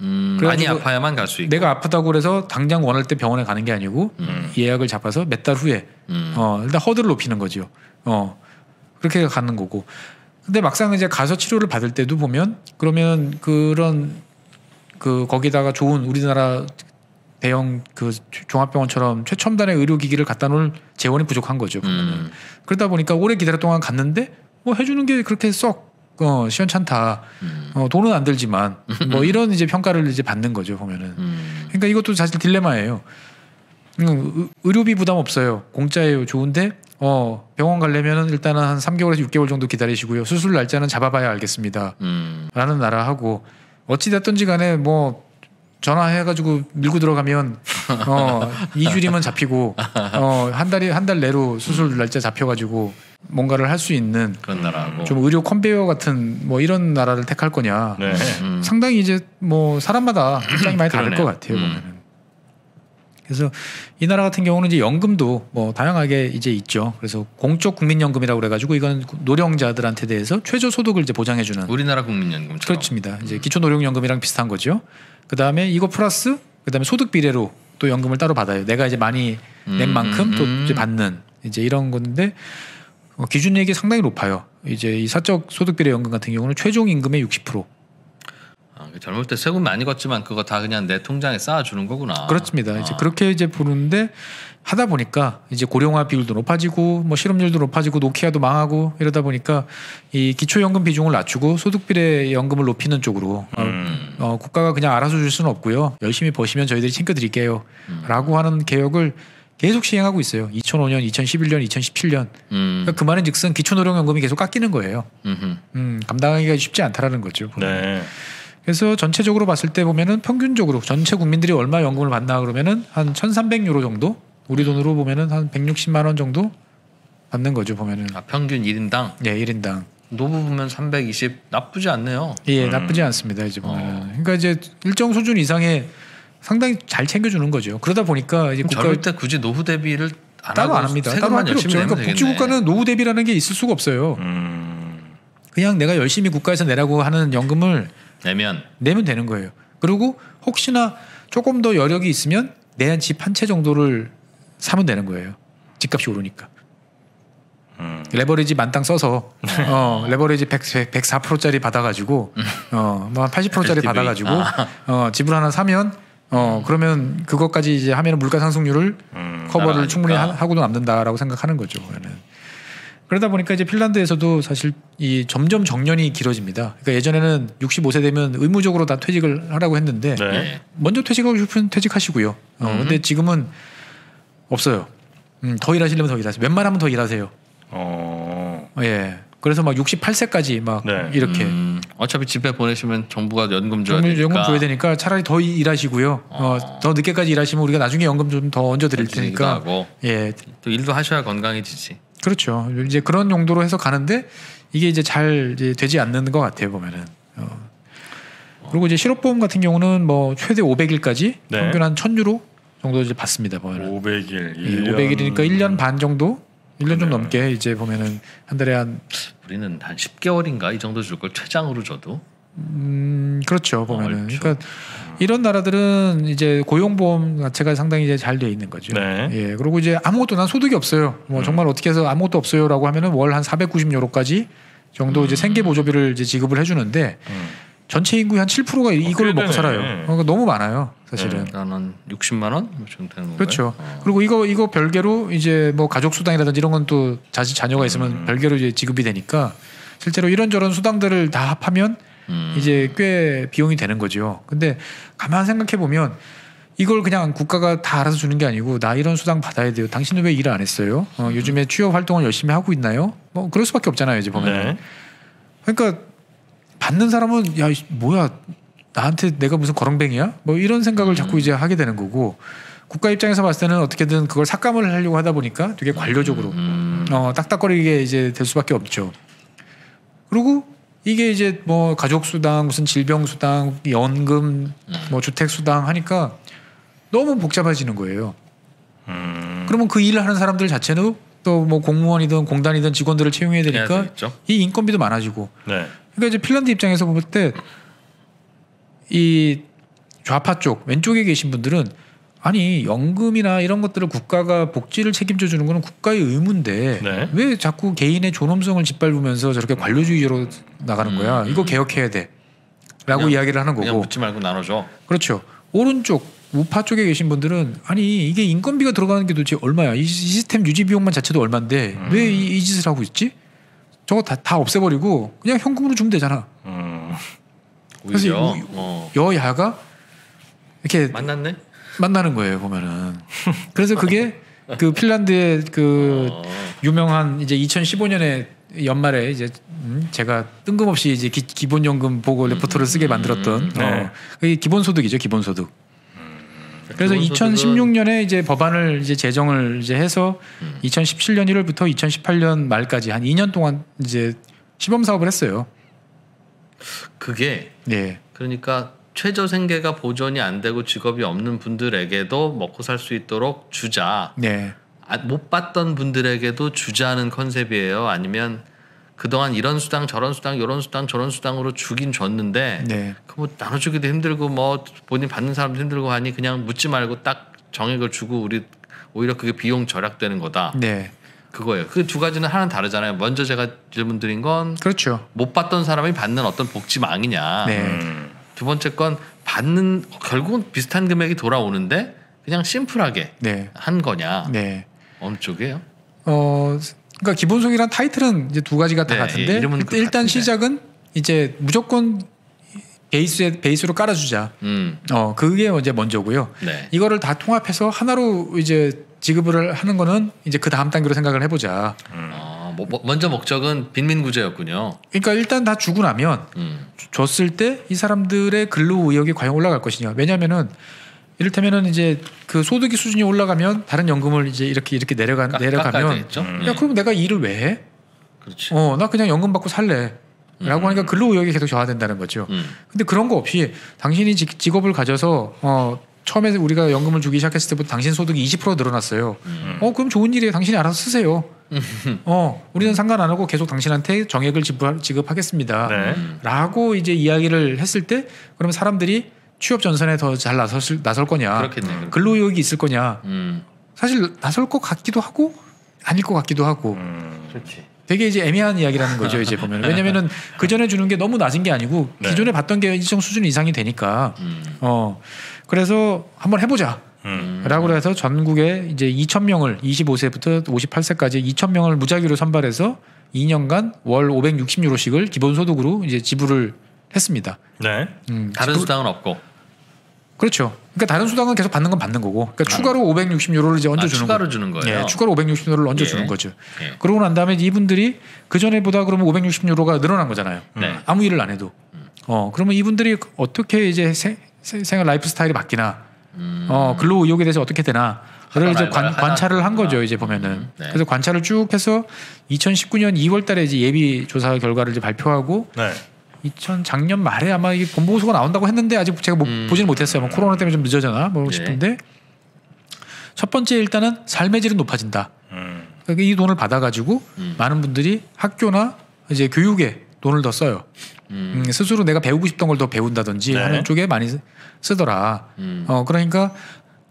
음, 많이 아파야만 갈 수 있고 내가 아프다고 그래서 당장 원할 때 병원에 가는 게 아니고 음. 예약을 잡아서 몇 달 후에 음. 어, 일단 허들을 높이는 거죠. 어, 그렇게 가는 거고. 근데 막상 이제 가서 치료를 받을 때도 보면 그러면 그런 그 거기다가 좋은 우리나라 대형 그 종합병원처럼 최첨단의 의료기기를 갖다 놓을 재원이 부족한 거죠. 음. 그러다 보니까 오래 기다릴 동안 갔는데 뭐 해주는 게 그렇게 썩 어, 시원찮다. 음. 어, 돈은 안 들지만 뭐 이런 이제 평가를 이제 받는 거죠 보면은. 음. 그러니까 이것도 사실 딜레마예요. 음, 의료비 부담 없어요. 공짜예요. 좋은데 어, 병원 가려면은 일단은 한 삼 개월에서 육 개월 정도 기다리시고요. 수술 날짜는 잡아봐야 알겠습니다. 음. 라는 나라 하고 어찌 됐든지 간에 뭐 전화해가지고 밀고 들어가면 어, 이 주리면 잡히고 어, 한 달이 한 달 내로 수술 날짜 잡혀가지고 뭔가를 할 수 있는 그런 나라고 좀 의료 컨베이어 같은 뭐 이런 나라를 택할 거냐. 네. 음. 상당히 이제 뭐 사람마다 입장이 많이 다를 것 같아요. 음. 그래서 이 나라 같은 경우는 이제 연금도 뭐 다양하게 이제 있죠. 그래서 공적 국민연금이라고 그래가지고 이건 노령자들한테 대해서 최저 소득을 이제 보장해주는 우리나라 국민연금처럼 그렇습니다. 이제 음. 기초 노령연금이랑 비슷한 거죠. 그 다음에 이거 플러스 그 다음에 소득 비례로 또 연금을 따로 받아요. 내가 이제 많이 낸 만큼 음, 음, 음. 또 이제 받는 이제 이런 건데 어, 기준액이 상당히 높아요. 이제 이 사적 소득 비례 연금 같은 경우는 최종 임금의 육십 퍼센트. 아, 젊을 때 세금 많이 걷지만 그거 다 그냥 내 통장에 쌓아주는 거구나. 그렇습니다. 아. 이제 그렇게 이제 보는데 하다 보니까 이제 고령화 비율도 높아지고 뭐 실업률도 높아지고 노키아도 망하고 이러다 보니까 이 기초연금 비중을 낮추고 소득비례 연금을 높이는 쪽으로 음. 어, 국가가 그냥 알아서 줄 수는 없고요. 열심히 버시면 저희들이 챙겨드릴게요. 음. 라고 하는 개혁을 계속 시행하고 있어요. 이천오 년, 이천십일 년, 이천십칠 년. 음. 그러니까 그 말은 즉슨 기초노령연금이 계속 깎이는 거예요. 음흠. 음, 감당하기가 쉽지 않다라는 거죠. 네. 그래서 전체적으로 봤을 때 보면은 평균적으로 전체 국민들이 얼마 연금을 받나 그러면은 한 천삼백 유로 정도? 우리 돈으로 보면은 한 백육십만 원 정도 받는 거죠, 보면은. 아, 평균 일 인당? 예, 일 인당. 노부부면 삼백이십. 나쁘지 않네요. 예, 음. 나쁘지 않습니다, 이제 보면은. 어. 그러니까 이제 일정 수준 이상의 상당히 잘 챙겨 주는 거죠. 그러다 보니까 이제 국가 절대 굳이 노후 대비를 안 따로 안 합니다. 따로 할 필요 없죠. 그러니까 복지 국가는 노후 대비라는 게 있을 수가 없어요. 음. 그냥 내가 열심히 국가에서 내라고 하는 연금을 내면 내면 되는 거예요. 그리고 혹시나 조금 더 여력이 있으면 내 집 한 채 정도를 사면 되는 거예요. 집값이 오르니까. 음. 레버리지 만땅 써서 어, 레버리지 백, 백, 백사 퍼센트짜리 받아가지고 어, 뭐 한 팔십 퍼센트짜리 받아가지고 아. 어, 집을 하나 사면 어, 그러면 그것까지 이제 하면 물가 상승률을 음, 커버를 충분히 하, 하고도 남는다라고 생각하는 거죠. 그러면은. 그러다 보니까 이제 핀란드에서도 사실 이 점점 정년이 길어집니다. 그러니까 예전에는 육십오 세 되면 의무적으로 다 퇴직을 하라고 했는데 네. 먼저 퇴직하고 싶으면 퇴직하시고요. 어, 음. 근데 지금은 없어요. 음, 더 일하시려면 더 일하세요. 웬만하면 더 일하세요. 어. 예. 그래서 막 육십팔 세까지 막 네. 이렇게 음. 어차피 집에 보내시면 정부가 연금 줘야 되니까 연금 줘야 되니까 차라리 더 일하시고요. 어. 어, 더 늦게까지 일하시면 우리가 나중에 연금 좀 더 얹어 드릴 테니까. 하고. 예. 또 일도 하셔야 건강해지지. 그렇죠. 이제 그런 용도로 해서 가는데 이게 이제 잘 이제 되지 않는 것 같아요 보면은. 어. 그리고 이제 실업보험 같은 경우는 뭐 최대 오백 일까지 네. 평균 한 천 유로 정도 이제 받습니다 보면은. 오백 일. 일 년... 예, 오백 일이니까 일 년 반 정도, 일 년 좀 네. 넘게 이제 보면은 한 달에 한 우리는 한 십 개월인가 이 정도 줄 걸 최장으로 줘도. 음 그렇죠 보면은. 어, 그렇죠. 그러니까 이런 나라들은 이제 고용보험 자체가 상당히 이제 잘 돼 있는 거죠. 네. 예. 그리고 이제 아무것도 난 소득이 없어요. 뭐 음. 정말 어떻게 해서 아무것도 없어요라고 하면은 월 한 사백구십 유로까지 정도 음. 이제 생계 보조비를 이제 지급을 해주는데 음. 전체 인구의 한 칠 퍼센트가 어, 이걸로 먹고 살아요. 그러니까 너무 많아요, 사실은. 네. 한 육십만 원 정도 되는 거예요. 그렇죠. 어. 그리고 이거 이거 별개로 이제 뭐 가족 수당이라든지 이런 건 또 자식 자녀가 있으면 음. 별개로 이제 지급이 되니까 실제로 이런저런 수당들을 다 합하면. 음. 이제 꽤 비용이 되는 거죠. 근데 가만 생각해 보면 이걸 그냥 국가가 다 알아서 주는 게 아니고 나 이런 수당 받아야 돼요. 당신은 왜 일 안 했어요? 어, 음. 요즘에 취업 활동을 열심히 하고 있나요? 뭐 그럴 수밖에 없잖아요. 이제 보면. 네. 그러니까 받는 사람은 야 뭐야 나한테 내가 무슨 거렁뱅이야? 뭐 이런 생각을 음. 자꾸 이제 하게 되는 거고 국가 입장에서 봤을 때는 어떻게든 그걸 삭감을 하려고 하다 보니까 되게 관료적으로 음. 어, 딱딱거리게 이제 될 수밖에 없죠. 그리고 이게 이제 뭐 가족수당, 무슨 질병수당, 연금, 뭐 주택수당 하니까 너무 복잡해지는 거예요. 음. 그러면 그 일을 하는 사람들 자체는 또 뭐 공무원이든 공단이든 직원들을 채용해야 되니까 이 인건비도 많아지고. 네. 그러니까 이제 핀란드 입장에서 볼 때 이 좌파 쪽, 왼쪽에 계신 분들은 아니 연금이나 이런 것들을 국가가 복지를 책임져 주는 거는 국가의 의무인데 네. 왜 자꾸 개인의 존엄성을 짓밟으면서 저렇게 관료주의로 나가는 거야? 음. 이거 개혁해야 돼라고 이야기를 하는 거고. 그냥 묻지 말고 나눠줘. 그렇죠. 오른쪽 우파 쪽에 계신 분들은 아니 이게 인건비가 들어가는 게 도대체 얼마야? 이 시스템 유지 비용만 자체도 얼만데 음. 왜 이, 이 짓을 하고 있지? 저거 다, 다 없애버리고 그냥 현금으로 주면 되잖아. 음. 그래서 이, 어. 여야가 이렇게 만났네? 만나는 거예요 보면은. 그래서 그게 그 핀란드의 그 어. 유명한 이제 이천십오 년에 연말에 이제 음, 제가 뜬금없이 이제 기, 기본연금 보고 레포트를 쓰게 만들었던 음, 음, 네. 어, 그게 기본소득이죠 기본소득. 음, 그래서 기본소득은... 이천십육 년에 이제 법안을 이제 제정을 이제 해서 음. 이천십칠 년 일 월부터 이천십팔 년 말까지 한 이 년 동안 이제 시범 사업을 했어요. 그게 네. 그러니까 최저 생계가 보존이 안 되고 직업이 없는 분들에게도 먹고 살 수 있도록 주자. 네. 아, 못 받던 분들에게도 주자는 컨셉이에요. 아니면 그동안 이런 수당 저런 수당 이런 수당 저런 수당으로 주긴 줬는데 네. 그 뭐 나눠주기도 힘들고 뭐 본인 받는 사람도 힘들고 하니 그냥 묻지 말고 딱 정액을 주고 우리 오히려 그게 비용 절약되는 거다. 네. 그거예요. 그 두 가지는 하나는 다르잖아요. 먼저 제가 질문드린 건 그렇죠. 못 받던 사람이 받는 어떤 복지망이냐. 네. 음. 두 번째 건 받는 결국은 비슷한 금액이 돌아오는데 그냥 심플하게 네. 한 거냐. 네. 어느 쪽이에요? 어, 그러니까 기본소득이란 타이틀은 이제 두 가지가 다 네, 같은데 예, 일단 시작은 이제 무조건 베이스에 베이스로 깔아주자. 음. 어, 그게 이제 먼저고요. 네. 이거를 다 통합해서 하나로 이제 지급을 하는 거는 이제 그 다음 단계로 생각을 해보자. 음. 어, 뭐, 뭐, 먼저 목적은 빈민구제였군요. 그러니까 일단 다 주고 나면 음. 줬을 때 이 사람들의 근로 의욕이 과연 올라갈 것이냐. 왜냐하면은. 이를테면은 이제 그 소득이 수준이 올라가면 다른 연금을 이제 이렇게 이렇게 내려가 깎, 내려가면 음. 야 그럼 내가 일을 왜 해? 그렇지. 어, 나 그냥 연금 받고 살래라고 음. 하니까 근로 의욕이 계속 저하된다는 거죠. 음. 근데 그런 거 없이 당신이 직업을 가져서 어, 처음에 우리가 연금을 주기 시작했을 때부터 당신 소득이 이십 퍼센트 늘어났어요. 음. 어 그럼 좋은 일이에요. 당신이 알아서 쓰세요. 어 우리는 상관 안 하고 계속 당신한테 정액을 지불 지급하겠습니다.라고 네. 이제 이야기를 했을 때 그러면 사람들이 취업 전선에 더 잘 나설, 나설 거냐. 그렇겠네, 근로 의욕이 있을 거냐. 음. 사실 나설 것 같기도 하고 아닐 것 같기도 하고. 음. 그렇지. 되게 이제 애매한 이야기라는 거죠. 이제 보면. 왜냐면은 그 전에 주는 게 너무 낮은 게 아니고 네. 기존에 받던 게 일정 수준 이상이 되니까. 음. 어. 그래서 한번 해보자. 음. 라고 해서 전국에 이제 이천 명을 이십오 세부터 오십팔 세까지 이천 명을 무작위로 선발해서 이 년간 월 오백육십 유로씩을 기본소득으로 이제 지불을 했습니다. 네. 음, 다른 지불... 수당은 없고. 그렇죠. 그러니까 다른 수당은 계속 받는 건 받는 거고. 그러니까 음. 추가로 오백육십 유로를 이제 얹어 주는 아, 추가로 거. 주는 거예요. 네, 추가로 오백육십 유로를 얹어 예. 주는 거죠. 예. 그러고 난 다음에 이분들이 그 전에보다 그러면 오백육십 유로가 늘어난 거잖아요. 네. 아무 일을 안 해도. 음. 어, 그러면 이분들이 어떻게 이제 생, 생활 라이프 스타일이 바뀌나, 음. 어, 근로 의욕에 대해서 어떻게 되나, 그걸 이제 관, 관찰을 한 거죠. 이제 보면은. 음. 네. 그래서 관찰을 쭉 해서 이천십구 년 이 월달에 이제 예비 조사 결과를 이제 발표하고. 네. 이천 작년 말에 아마 이게 본보고서가 나온다고 했는데 아직 제가 뭐 음. 보지는 못했어요. 뭐 코로나 때문에 좀 늦어져나 뭐 네. 싶은데 첫 번째 일단은 삶의 질은 높아진다. 음. 그러니까 이 돈을 받아가지고 음. 많은 분들이 학교나 이제 교육에 돈을 더 써요. 음. 음, 스스로 내가 배우고 싶던 걸 더 배운다든지 네. 하는 쪽에 많이 쓰더라. 음. 어 그러니까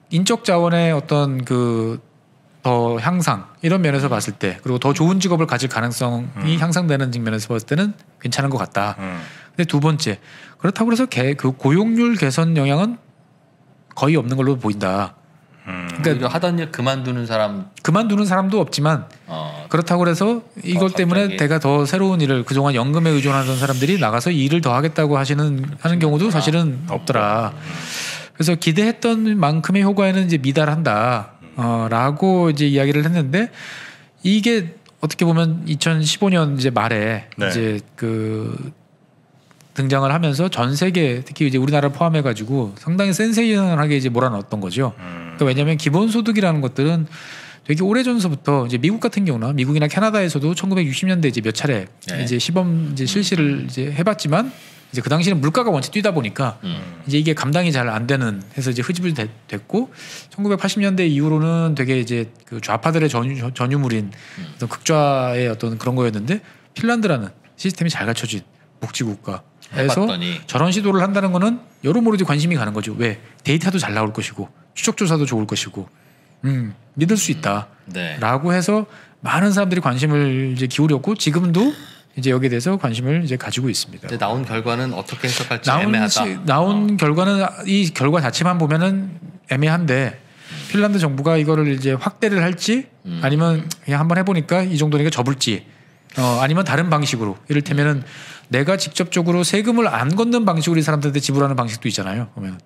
인적 자원의 어떤 그 더 향상 이런 면에서 봤을 때 그리고 더 좋은 직업을 가질 가능성이 음. 향상되는 측면에서 봤을 때는 괜찮은 것 같다. 음. 근데 두 번째 그렇다고 해서 개, 그 고용률 개선 영향은 거의 없는 걸로 보인다. 음. 그러니까 하던 일 그만두는 사람 그만두는 사람도 없지만 어, 그렇다고 해서 이걸 갑자기. 때문에 내가 더 새로운 일을 그동안 연금에 의존하던 사람들이 나가서 일을 더 하겠다고 하시는 하는 경우도 사실은 없더라. 음. 그래서 기대했던 만큼의 효과에는 이제 미달한다. 어, 라고 이제 이야기를 했는데 이게 어떻게 보면 이천십오 년 이제 말에 네. 이제 그 등장을 하면서 전 세계 특히 이제 우리나라를 포함해 가지고 상당히 센세이션하게 이제 몰아넣었던 거죠. 음. 그러니까 왜냐하면 기본소득이라는 것들은 되게 오래 전서부터 이제 미국 같은 경우나 미국이나 캐나다에서도 천구백육십 년대 이제 몇 차례 네. 이제 시범 이제 실시를 이제 해봤지만 이제 그 당시에는 물가가 원체 뛰다 보니까 음. 이제 이게 감당이 잘 안 되는 해서 이제 흐집을 되, 됐고 천구백팔십 년대 이후로는 되게 이제 그 좌파들의 전유, 전유물인 음. 어떤 극좌의 어떤 그런 거였는데 핀란드라는 시스템이 잘 갖춰진 복지국가에서 저런 시도를 한다는 거는 여러모로 이제 관심이 가는 거죠. 왜? 데이터도 잘 나올 것이고 추적조사도 좋을 것이고 음, 믿을 수 있다. 음. 네. 라고 해서 많은 사람들이 관심을 이제 기울였고 지금도 이제 여기에 대해서 관심을 이제 가지고 있습니다. 근데 나온 결과는 어떻게 해석할지 나온 애매하다. 시, 나온 어. 결과는 이 결과 자체만 보면은 애매한데 핀란드 정부가 이거를 이제 확대를 할지 음. 아니면 그냥 한번 해보니까 이 정도니까 접을지 어, 아니면 다른 방식으로 이를테면은 내가 직접적으로 세금을 안 걷는 방식으로 이 사람들한테 지불하는 방식도 있잖아요. 보면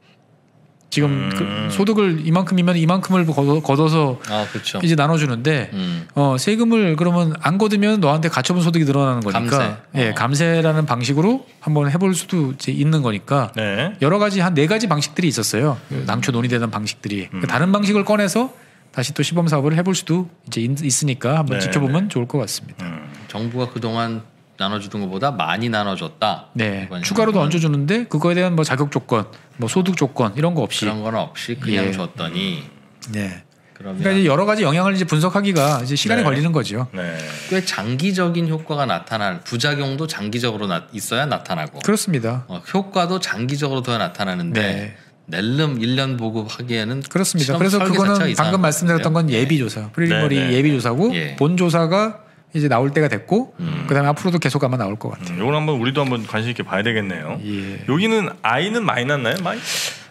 지금 음. 그 소득을 이만큼이면 이만큼을 걷어, 걷어서 아, 그쵸. 이제 나눠주는데 음. 어, 세금을 그러면 안 걷으면 너한테 가처분 소득이 늘어나는 거니까 감세. 예, 어. 감세라는 방식으로 한번 해볼 수도 이제 있는 거니까 네. 여러 가지 한 네 가지 방식들이 있었어요. 음. 당초 논의되던 방식들이 음. 다른 방식을 꺼내서 다시 또 시범 사업을 해볼 수도 이제 있으니까 한번 네. 지켜보면 좋을 것 같습니다. 음. 정부가 그동안 나눠주던 것보다 많이 나눠줬다. 네. 추가로도 얹어주는데 그거에 대한 뭐 자격 조건, 뭐 소득 조건 이런 거 없이 그런 건 없이 그냥 예. 줬더니. 네. 그러면 그러니까 이제 여러 가지 영향을 이제 분석하기가 이제 시간이 네. 걸리는 거죠. 네. 꽤 장기적인 효과가 나타날 부작용도 장기적으로 나, 있어야 나타나고. 그렇습니다. 어, 효과도 장기적으로 더 나타나는데. 네. 낼름 일 년 보급하기에는 그렇습니다. 그래서 그거는 방금 말씀드렸던 건 예비 조사, 프리리머리 네, 네, 예비 조사고 네. 본 조사가 이제 나올 때가 됐고 음. 그다음에 앞으로도 계속 아마 나올 것 같아요. 음, 이건 한번 우리도 한번 관심 있게 봐야 되겠네요. 예. 여기는 아이는 많이 낳나요? 많이?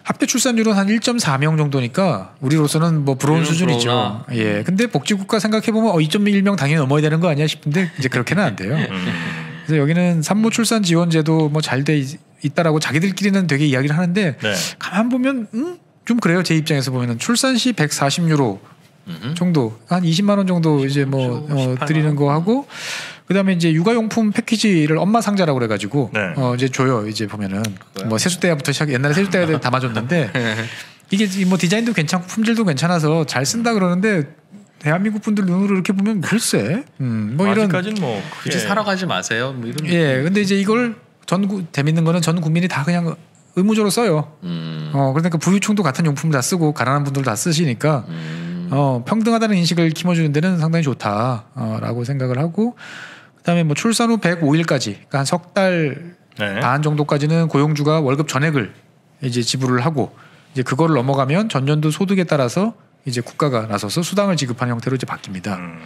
합계 출산율은 한 일 점 사 명 정도니까 우리로서는 뭐 부러운 수준이죠. 예. 근데 복지국가 생각해 보면 어, 이 점 일 명 당연히 넘어야 되는 거 아니야 싶은데 이제 그렇게는 안 돼요. 음. 그래서 여기는 산모 출산 지원제도 뭐 잘 돼 있다라고 자기들끼리는 되게 이야기를 하는데 네. 가만 보면 음? 좀 그래요. 제 입장에서 보면은 출산 시 백사십 유로 음흠. 정도 한 이십만 원 정도 이제 뭐 어, 드리는 거 하고 그다음에 이제 육아용품 패키지를 엄마 상자라고 그래가지고 네. 어 이제 줘요. 이제 보면은 그거야? 뭐 세숫대야부터 시작 옛날에 세숫대야에 담아줬는데 이게 뭐 디자인도 괜찮고 품질도 괜찮아서 잘 쓴다 그러는데. 대한민국 분들 눈으로 이렇게 보면 글쎄, 음, 뭐 이런 아직까지는 뭐 굳이 예. 사러 가지 마세요. 뭐 이런. 예, 근데 이제 이걸 전 재밌는 거는 전 국민이 다 그냥 의무적으로 써요. 음. 어, 그러니까 부유층도 같은 용품 다 쓰고 가난한 분들 다 쓰시니까 음. 어 평등하다는 인식을 키워주는 데는 상당히 좋다라고 생각을 하고 그다음에 뭐 출산 후 백오 일까지, 그러니까 한 석 달 반 네. 정도까지는 고용주가 월급 전액을 이제 지불을 하고 이제 그거를 넘어가면 전년도 소득에 따라서 이제 국가가 나서서 수당을 지급하는 형태로 이제 바뀝니다. 음.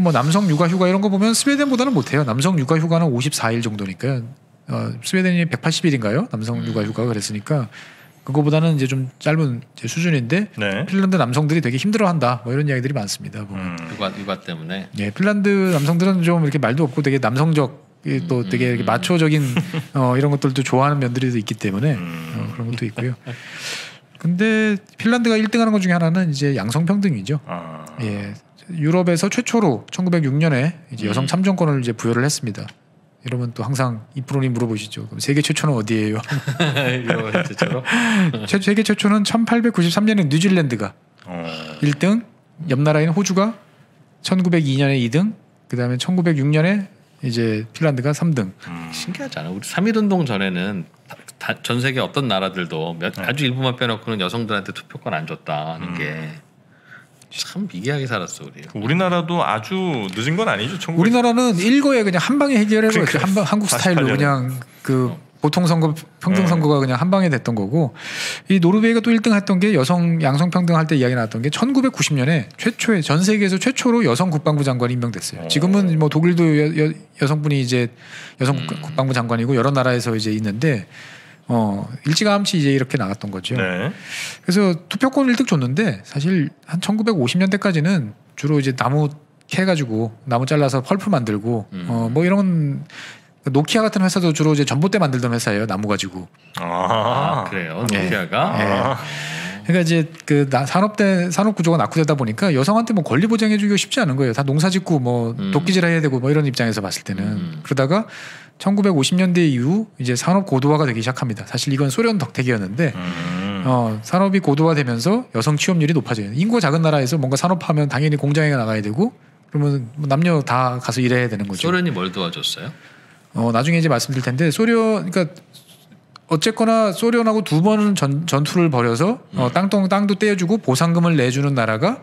뭐 남성 육아 휴가 이런 거 보면 스웨덴보다는 못해요. 남성 육아 휴가는 오십사 일 정도니까요. 어, 스웨덴이 백팔십 일인가요? 남성 음. 육아 휴가가 그랬으니까 그거보다는 이제 좀 짧은 이제 수준인데 네. 핀란드 남성들이 되게 힘들어한다. 뭐 이런 이야기들이 많습니다. 보면. 음. 육아 육아 때문에. 예, 핀란드 남성들은 좀 이렇게 말도 없고 되게 남성적 또 음. 되게 이렇게 마초적인 어, 이런 것들도 좋아하는 면들이 있기 때문에 음. 어, 그런 것도 있고요. 근데 핀란드가 일 등 하는 것 중에 하나는 이제 양성평등이죠. 아... 예, 유럽에서 최초로 천구백육 년에 이제 여성 참정권을 이제 부여를 했습니다. 이러면 또 항상 이프로님 물어보시죠. 그럼 세계 최초는 어디예요? 최초로? 세계 최초는 천팔백구십삼 년에 뉴질랜드가 어... 일 등, 옆 나라인 호주가 천구백이 년에 이 등, 그다음에 천구백육 년에 이제 핀란드가 삼 등. 음. 신기하잖아. 우리 삼일 운동 전에는 다, 다 전 세계 어떤 나라들도 몇, 네. 아주 일부만 빼놓고는 여성들한테 투표권 안 줬다 하는 음. 게 참 미개하게 살았어 우리. 우리나라도 아주 늦은 건 아니죠. 천구백... 우리나라는 일거에 그냥 한 방에 해결해버렸죠. 그러니까. 한방 한국 스타일로 그냥 그 어. 보통 선거, 평등 선거가 네. 그냥 한 방에 됐던 거고 이 노르웨이가 또 일 등 했던 게 여성 양성 평등 할 때 이야기 나왔던 게 천구백구십 년에 최초의 전 세계에서 최초로 여성 국방부 장관이 임명됐어요. 지금은 뭐 독일도 여, 여, 여성분이 이제 여성 음. 국방부 장관이고 여러 나라에서 이제 있는데 어 일찌감치 이제 이렇게 나갔던 거죠. 네. 그래서 투표권 일 등 줬는데 사실 한 천구백오십 년대까지는 주로 이제 나무 캐가지고 나무 잘라서 펄프 만들고 음. 어 뭐 이런. 노키아 같은 회사도 주로 이제 전봇대 만들던 회사예요. 나무 가지고. 아, 아 그래요. 노키아가. 네. 아. 네. 그러니까 이제 그 산업대 산업 구조가 낙후되다 보니까 여성한테 뭐 권리 보장해주기가 쉽지 않은 거예요. 다 농사짓고 뭐 음. 도끼질해야 되고 뭐 이런 입장에서 봤을 때는 음. 그러다가 천구백오십 년대 이후 이제 산업 고도화가 되기 시작합니다. 사실 이건 소련 덕택이었는데 음. 어, 산업이 고도화되면서 여성 취업률이 높아져요. 인구가 작은 나라에서 뭔가 산업하면 당연히 공장에 나가야 되고 그러면 뭐 남녀 다 가서 일해야 되는 거죠. 소련이 뭘 도와줬어요? 어 나중에 이제 말씀드릴 텐데 소련 그러니까 어쨌거나 소련하고 두 번은 전 전투를 벌여서 음. 어, 땅동 땅도 떼어주고 보상금을 내주는 나라가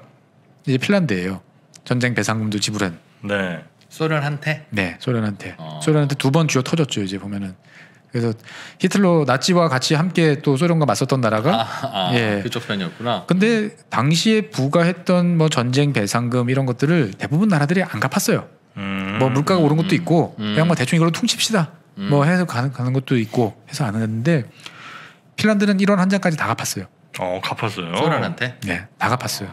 이제 핀란드예요. 전쟁 배상금도 지불한. 네. 소련한테. 네, 소련한테. 어. 소련한테 두 번 쥐어 터졌죠. 이제 보면은. 그래서 히틀러 나치와 같이 함께 또 소련과 맞섰던 나라가 아, 아, 예. 그쪽 편이었구나. 근데 당시에 부과했던 뭐 전쟁 배상금 이런 것들을 대부분 나라들이 안 갚았어요. 음, 뭐 물가가 음, 오른 것도 있고 음, 그냥 뭐 대충 이걸로 퉁칩시다 음, 뭐 해서 가는, 가는 것도 있고 해서 안 했는데 핀란드는 일 원 한 장까지 다 갚았어요. 어, 갚았어요. 소련한테? 네, 다 갚았어요.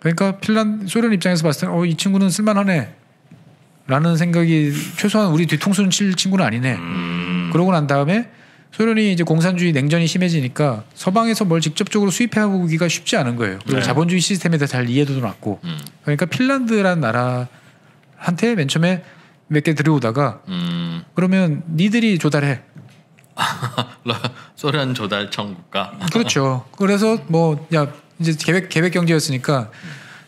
그러니까 핀란 소련 입장에서 봤을 때는 어, 이 친구는 쓸만하네 라는 생각이, 최소한 우리 뒤통수는 칠 친구는 아니네. 음. 그러고 난 다음에 소련이 이제 공산주의 냉전이 심해지니까 서방에서 뭘 직접적으로 수입해보기가 쉽지 않은 거예요. 그리고 네. 자본주의 시스템에 대해 잘 이해도 낮고. 음. 그러니까 핀란드라는 나라한테 맨 처음에 몇 개 들여오다가 음. 그러면 니들이 조달해. 소련 조달 청국가. 그렇죠. 그래서 뭐 야 이제 계획 계획 경제였으니까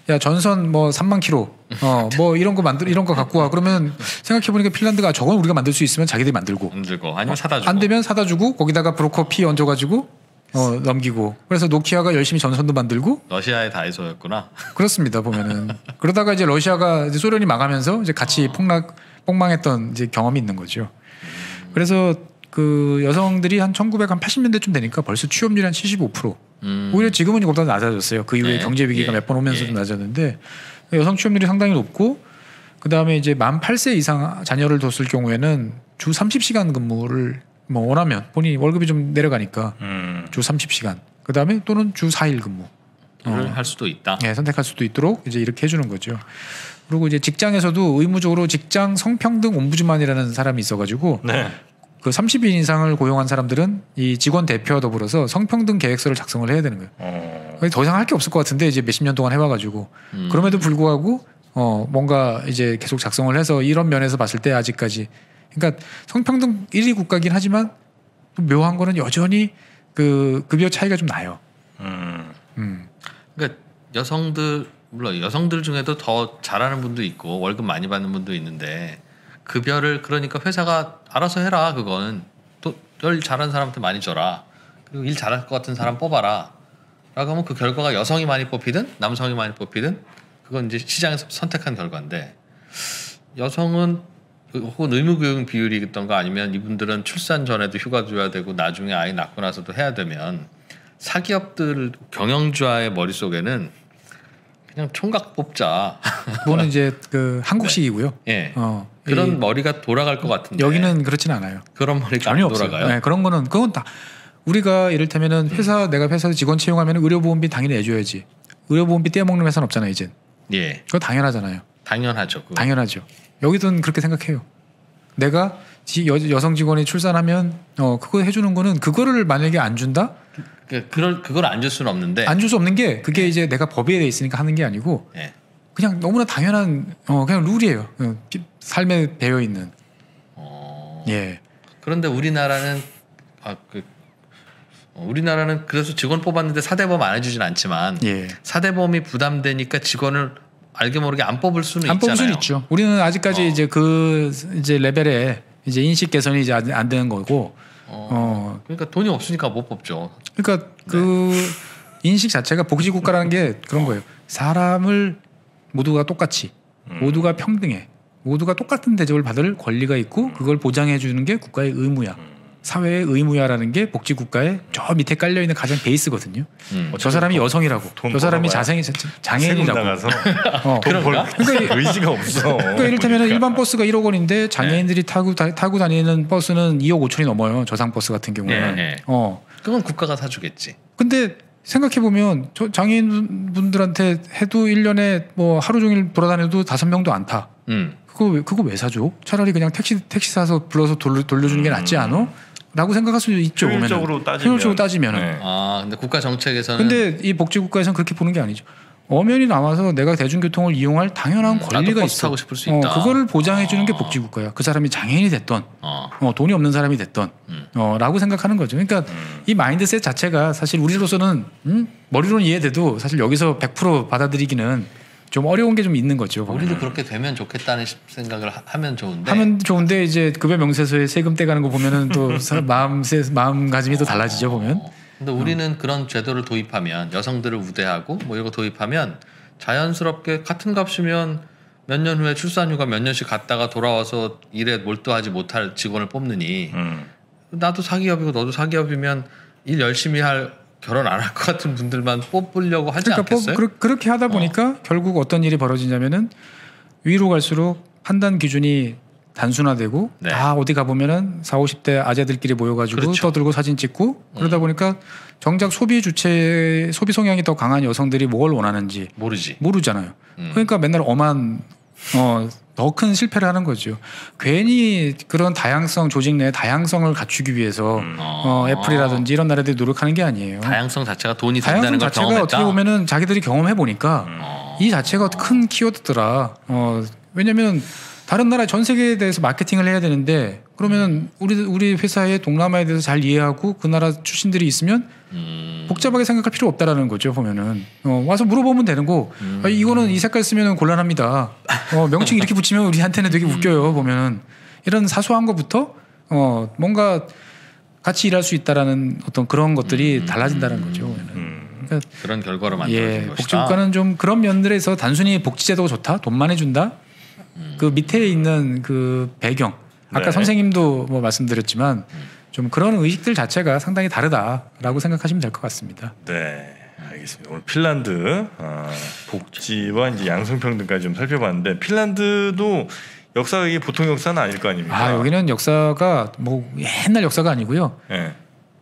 야 전선 뭐 삼만 킬로 어 뭐 이런 거 만들 이런 거 갖고 와. 그러면 생각해 보니까 핀란드가 저건 우리가 만들 수 있으면 자기들이 만들고. 만들고 아니면 사다 주고. 안 되면 사다 주고 거기다가 브로커 피 얹어 가지고 어 넘기고. 그래서 노키아가 열심히 전선도 만들고. 러시아의 다이소였구나. 그렇습니다. 보면은 그러다가 이제 러시아가 이제 소련이 망하면서 이제 같이 어. 폭락 폭망했던 이제 경험이 있는 거죠. 그래서 그 여성들이 한 천구백팔십 년대쯤 되니까 벌써 취업률이 한 칠십오 퍼센트. 음. 오히려 지금은 이거보다 낮아졌어요. 그 이후에 네. 경제 위기가 예. 몇 번 오면서 예. 좀 낮았는데 여성 취업률이 상당히 높고, 그 다음에 이제 만 팔 세 이상 자녀를 뒀을 경우에는 주 삼십 시간 근무를 뭐 원하면 본인이 월급이 좀 내려가니까 음. 주 삼십 시간, 그 다음에 또는 주 사 일 근무를 어. 할 수도 있다. 네, 선택할 수도 있도록 이제 이렇게 해주는 거죠. 그리고 이제 직장에서도 의무적으로 직장 성평등 옴부즈만이라는 사람이 있어가지고. 네. 그 삼십 인 이상을 고용한 사람들은 이 직원 대표와 더불어서 성평등 계획서를 작성을 해야 되는 거예요. 어... 더 이상 할 게 없을 것 같은데 이제 몇십 년 동안 해와가지고 음... 그럼에도 불구하고 어 뭔가 이제 계속 작성을 해서 이런 면에서 봤을 때 아직까지, 그러니까 성평등 일 위 국가긴 하지만 묘한 거는 여전히 그 급여 차이가 좀 나요. 음, 음. 그러니까 여성들 물론 여성들 중에도 더 잘하는 분도 있고 월급 많이 받는 분도 있는데. 급여를 그러니까 회사가 알아서 해라. 그거는 또 일 잘하는 사람한테 많이 줘라. 그리고 일 잘할 것 같은 사람 뽑아라 라고 하면 그 결과가 여성이 많이 뽑히든 남성이 많이 뽑히든 그건 이제 시장에서 선택한 결과인데, 여성은 혹은 의무교육 비율이겠던가 아니면 이분들은 출산 전에도 휴가 줘야 되고 나중에 아이 낳고 나서도 해야 되면 사기업들 경영주와의 머릿속에는 그냥 총각 뽑자. 그거는 이제 그 한국식이고요. 예. 네. 네. 어, 그런 머리가 돌아갈 것 같은데. 여기는 그렇진 않아요. 그런 머리가 전혀 안 돌아가요. 네, 그런 거는 그건 다 우리가 이를테면은 회사 음. 내가 회사에서 직원 채용하면 의료보험비 당연히 내줘야지. 의료보험비 떼어먹는 회사는 없잖아요, 이젠. 예. 그거 당연하잖아요. 당연하죠. 그건. 당연하죠. 여기든 그렇게 생각해요. 내가 지 여, 여성 직원이 출산하면 어 그거 해주는 거는, 그거를 만약에 안 준다? 그, 그걸, 그걸 안 줄 수는 없는데, 안 줄 수 없는 게 그게 네. 이제 내가 법에 돼 있으니까 하는 게 아니고 네. 그냥 너무나 당연한 어 그냥 룰이에요. 그냥 삶에 배어 있는. 어... 예. 그런데 우리나라는 아 그 우리나라는 그래서 직원 뽑았는데 사대보험 안 해주진 않지만 예. 사대보험이 부담되니까 직원을 알게 모르게 안 뽑을 수는 안 있잖아요. 안 뽑을 수는 있죠. 우리는 아직까지 어. 이제 그 이제 레벨에 이제 인식 개선이 이제 안 되는 거고. 어, 어. 그러니까 돈이 없으니까 못 뽑죠. 그러니까 네. 그 인식 자체가 복지국가라는 게 그런 어. 거예요. 사람을 모두가 똑같이, 음. 모두가 평등해, 모두가 똑같은 대접을 받을 권리가 있고 그걸 보장해 주는 게 국가의 의무야. 음. 사회의 의무야라는 게 복지국가의 저 밑에 깔려 있는 가장 베이스거든요. 음. 저 사람이 여성이라고, 저 사람이 자생이 장애인이라고. 어. 그런가? 그러니까 의지가 없어. 그러니까 이를테면 일반 버스가 일억 원인데 장애인들이 네. 타고 다, 타고 다니는 버스는 이억 오천이 넘어요. 저상 버스 같은 경우는. 네, 네. 어. 그건 국가가 사주겠지. 근데 생각해 보면 저 장애인 분들한테 해도 일 년에 뭐 하루 종일 돌아다녀도 다섯 명도 안 타. 음. 그거 왜, 그거 왜 사줘? 차라리 그냥 택시 택시 사서 불러서 돌려 돌려주는 게 낫지 않아? 라고 생각할 수도 있죠. 효율적으로 따지면. 효율적으로 따지면은. 네. 아, 근데 국가 정책에서는. 근데 이 복지국가에서는 그렇게 보는 게 아니죠. 엄연히 나와서 내가 대중교통을 이용할 당연한 음, 권리가 있어. 타고 싶을 수 있다. 어, 그거를 보장해 주는 아. 게 복지국가야. 그 사람이 장애인이 됐던, 아. 어, 돈이 없는 사람이 됐던, 음. 어, 라고 생각하는 거죠. 그러니까 음. 이 마인드셋 자체가 사실 우리로서는 음? 머리로는 이해돼도 사실 여기서 백 퍼센트 받아들이기는. 좀 어려운 게 좀 있는 거죠. 우리도 그렇게 되면 좋겠다는 생각을 하, 하면 좋은데. 하면 좋은데 이제 급여 명세서에 세금 떼가는 거 보면은 또 마음 마음가짐이 어. 또 달라지죠 보면. 근데 우리는 어. 그런 제도를 도입하면 여성들을 우대하고 뭐 이거 도입하면 자연스럽게 같은 값이면 몇 년 후에 출산휴가 몇 년씩 갔다가 돌아와서 일에 몰두하지 못할 직원을 뽑느니 음. 나도 사기업이고 너도 사기업이면 일 열심히 할. 결혼 안 할 것 같은 분들만 뽑으려고 하지 그러니까 않겠어요? 뽑, 그렇게 하다 보니까 어. 결국 어떤 일이 벌어지냐면은 위로 갈수록 판단 기준이 단순화되고 네. 다 어디 가보면은 사오십 대 아재들끼리 모여가지고 그렇죠. 떠들고 사진 찍고 그러다 음. 보니까 정작 소비 주체, 소비 성향이 더 강한 여성들이 뭘 원하는지 모르지. 모르잖아요. 음. 그러니까 맨날 엄한 어, 더 큰 실패를 하는 거죠. 괜히 그런 다양성, 조직 내 다양성을 갖추기 위해서 음. 어, 애플이라든지 이런 나라들이 노력하는 게 아니에요. 다양성 자체가 돈이 된다는 걸 경험했다. 다양성 자체가 어떻게 보면은 자기들이 경험해 보니까 음. 이 자체가 큰 키워드더라. 어, 왜냐면 다른 나라 전 세계에 대해서 마케팅을 해야 되는데 그러면 우리 우리 회사의 동남아에 대해서 잘 이해하고 그 나라 출신들이 있으면 음. 복잡하게 생각할 필요 없다라는 거죠. 보면은 어, 와서 물어보면 되는 거. 음. 아, 이거는 이 색깔 쓰면 곤란합니다. 어, 명칭 이렇게 붙이면 우리한테는 되게 웃겨요. 보면은 이런 사소한 것부터 어, 뭔가 같이 일할 수 있다라는 어떤 그런 것들이 음. 달라진다는 거죠. 보면은. 그러니까 그런 결과로 만들어진 예, 것이다. 복지국가는 좀 그런 면들에서 단순히 복지제도가 좋다, 돈만 해준다. 그 밑에 있는 그 배경 아까 네. 선생님도 뭐 말씀드렸지만 좀 그런 의식들 자체가 상당히 다르다라고 생각하시면 될 것 같습니다. 네, 알겠습니다. 오늘 핀란드 아, 복지와 이제 양성평등까지 좀 살펴봤는데 핀란드도 역사가 이게 보통 역사는 아닐 거 아닙니까? 아, 여기는 역사가 뭐 옛날 역사가 아니고요. 네.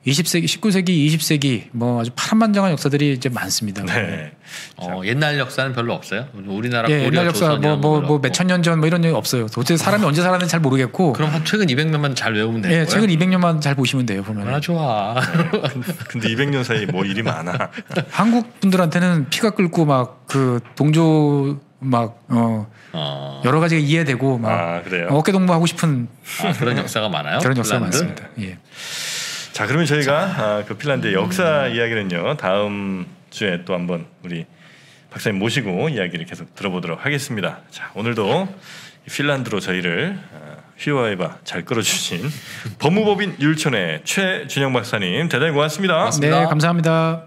이십 세기, 십구 세기, 이십 세기 뭐 아주 파란만장한 역사들이 이제 많습니다. 네. 어, 옛날 역사는 별로 없어요. 우리나라 예, 옛날 역사 뭐뭐몇천 년 전 뭐 이런 얘기 없어요. 도대체 사람이 어. 언제 살았는지 잘 모르겠고. 그럼 한 최근 이백 년만 잘 외우면 돼요. 예, 최근 이백 년만 잘 보시면 돼요. 보면. 얼마나 좋아. 네. 근데 이백 년 사이 뭐 일이 많아. 한국 분들한테는 피가 끓고 막 그 동조 막 어, 어. 여러 가지가 이해되고 막 아, 어깨 동무하고 싶은 아, 그런 역사가 많아요. 그런 역사가 많습니다. 예. 자 그러면 저희가 아, 그 핀란드의 역사 음. 이야기는요 다음 주에 또 한번 우리 박사님 모시고 이야기를 계속 들어보도록 하겠습니다. 자 오늘도 핀란드로 저희를 휘와이바 잘 끌어주신 법무법인 율천의 최준영 박사님 대단히 고맙습니다. 고맙습니다. 네 감사합니다.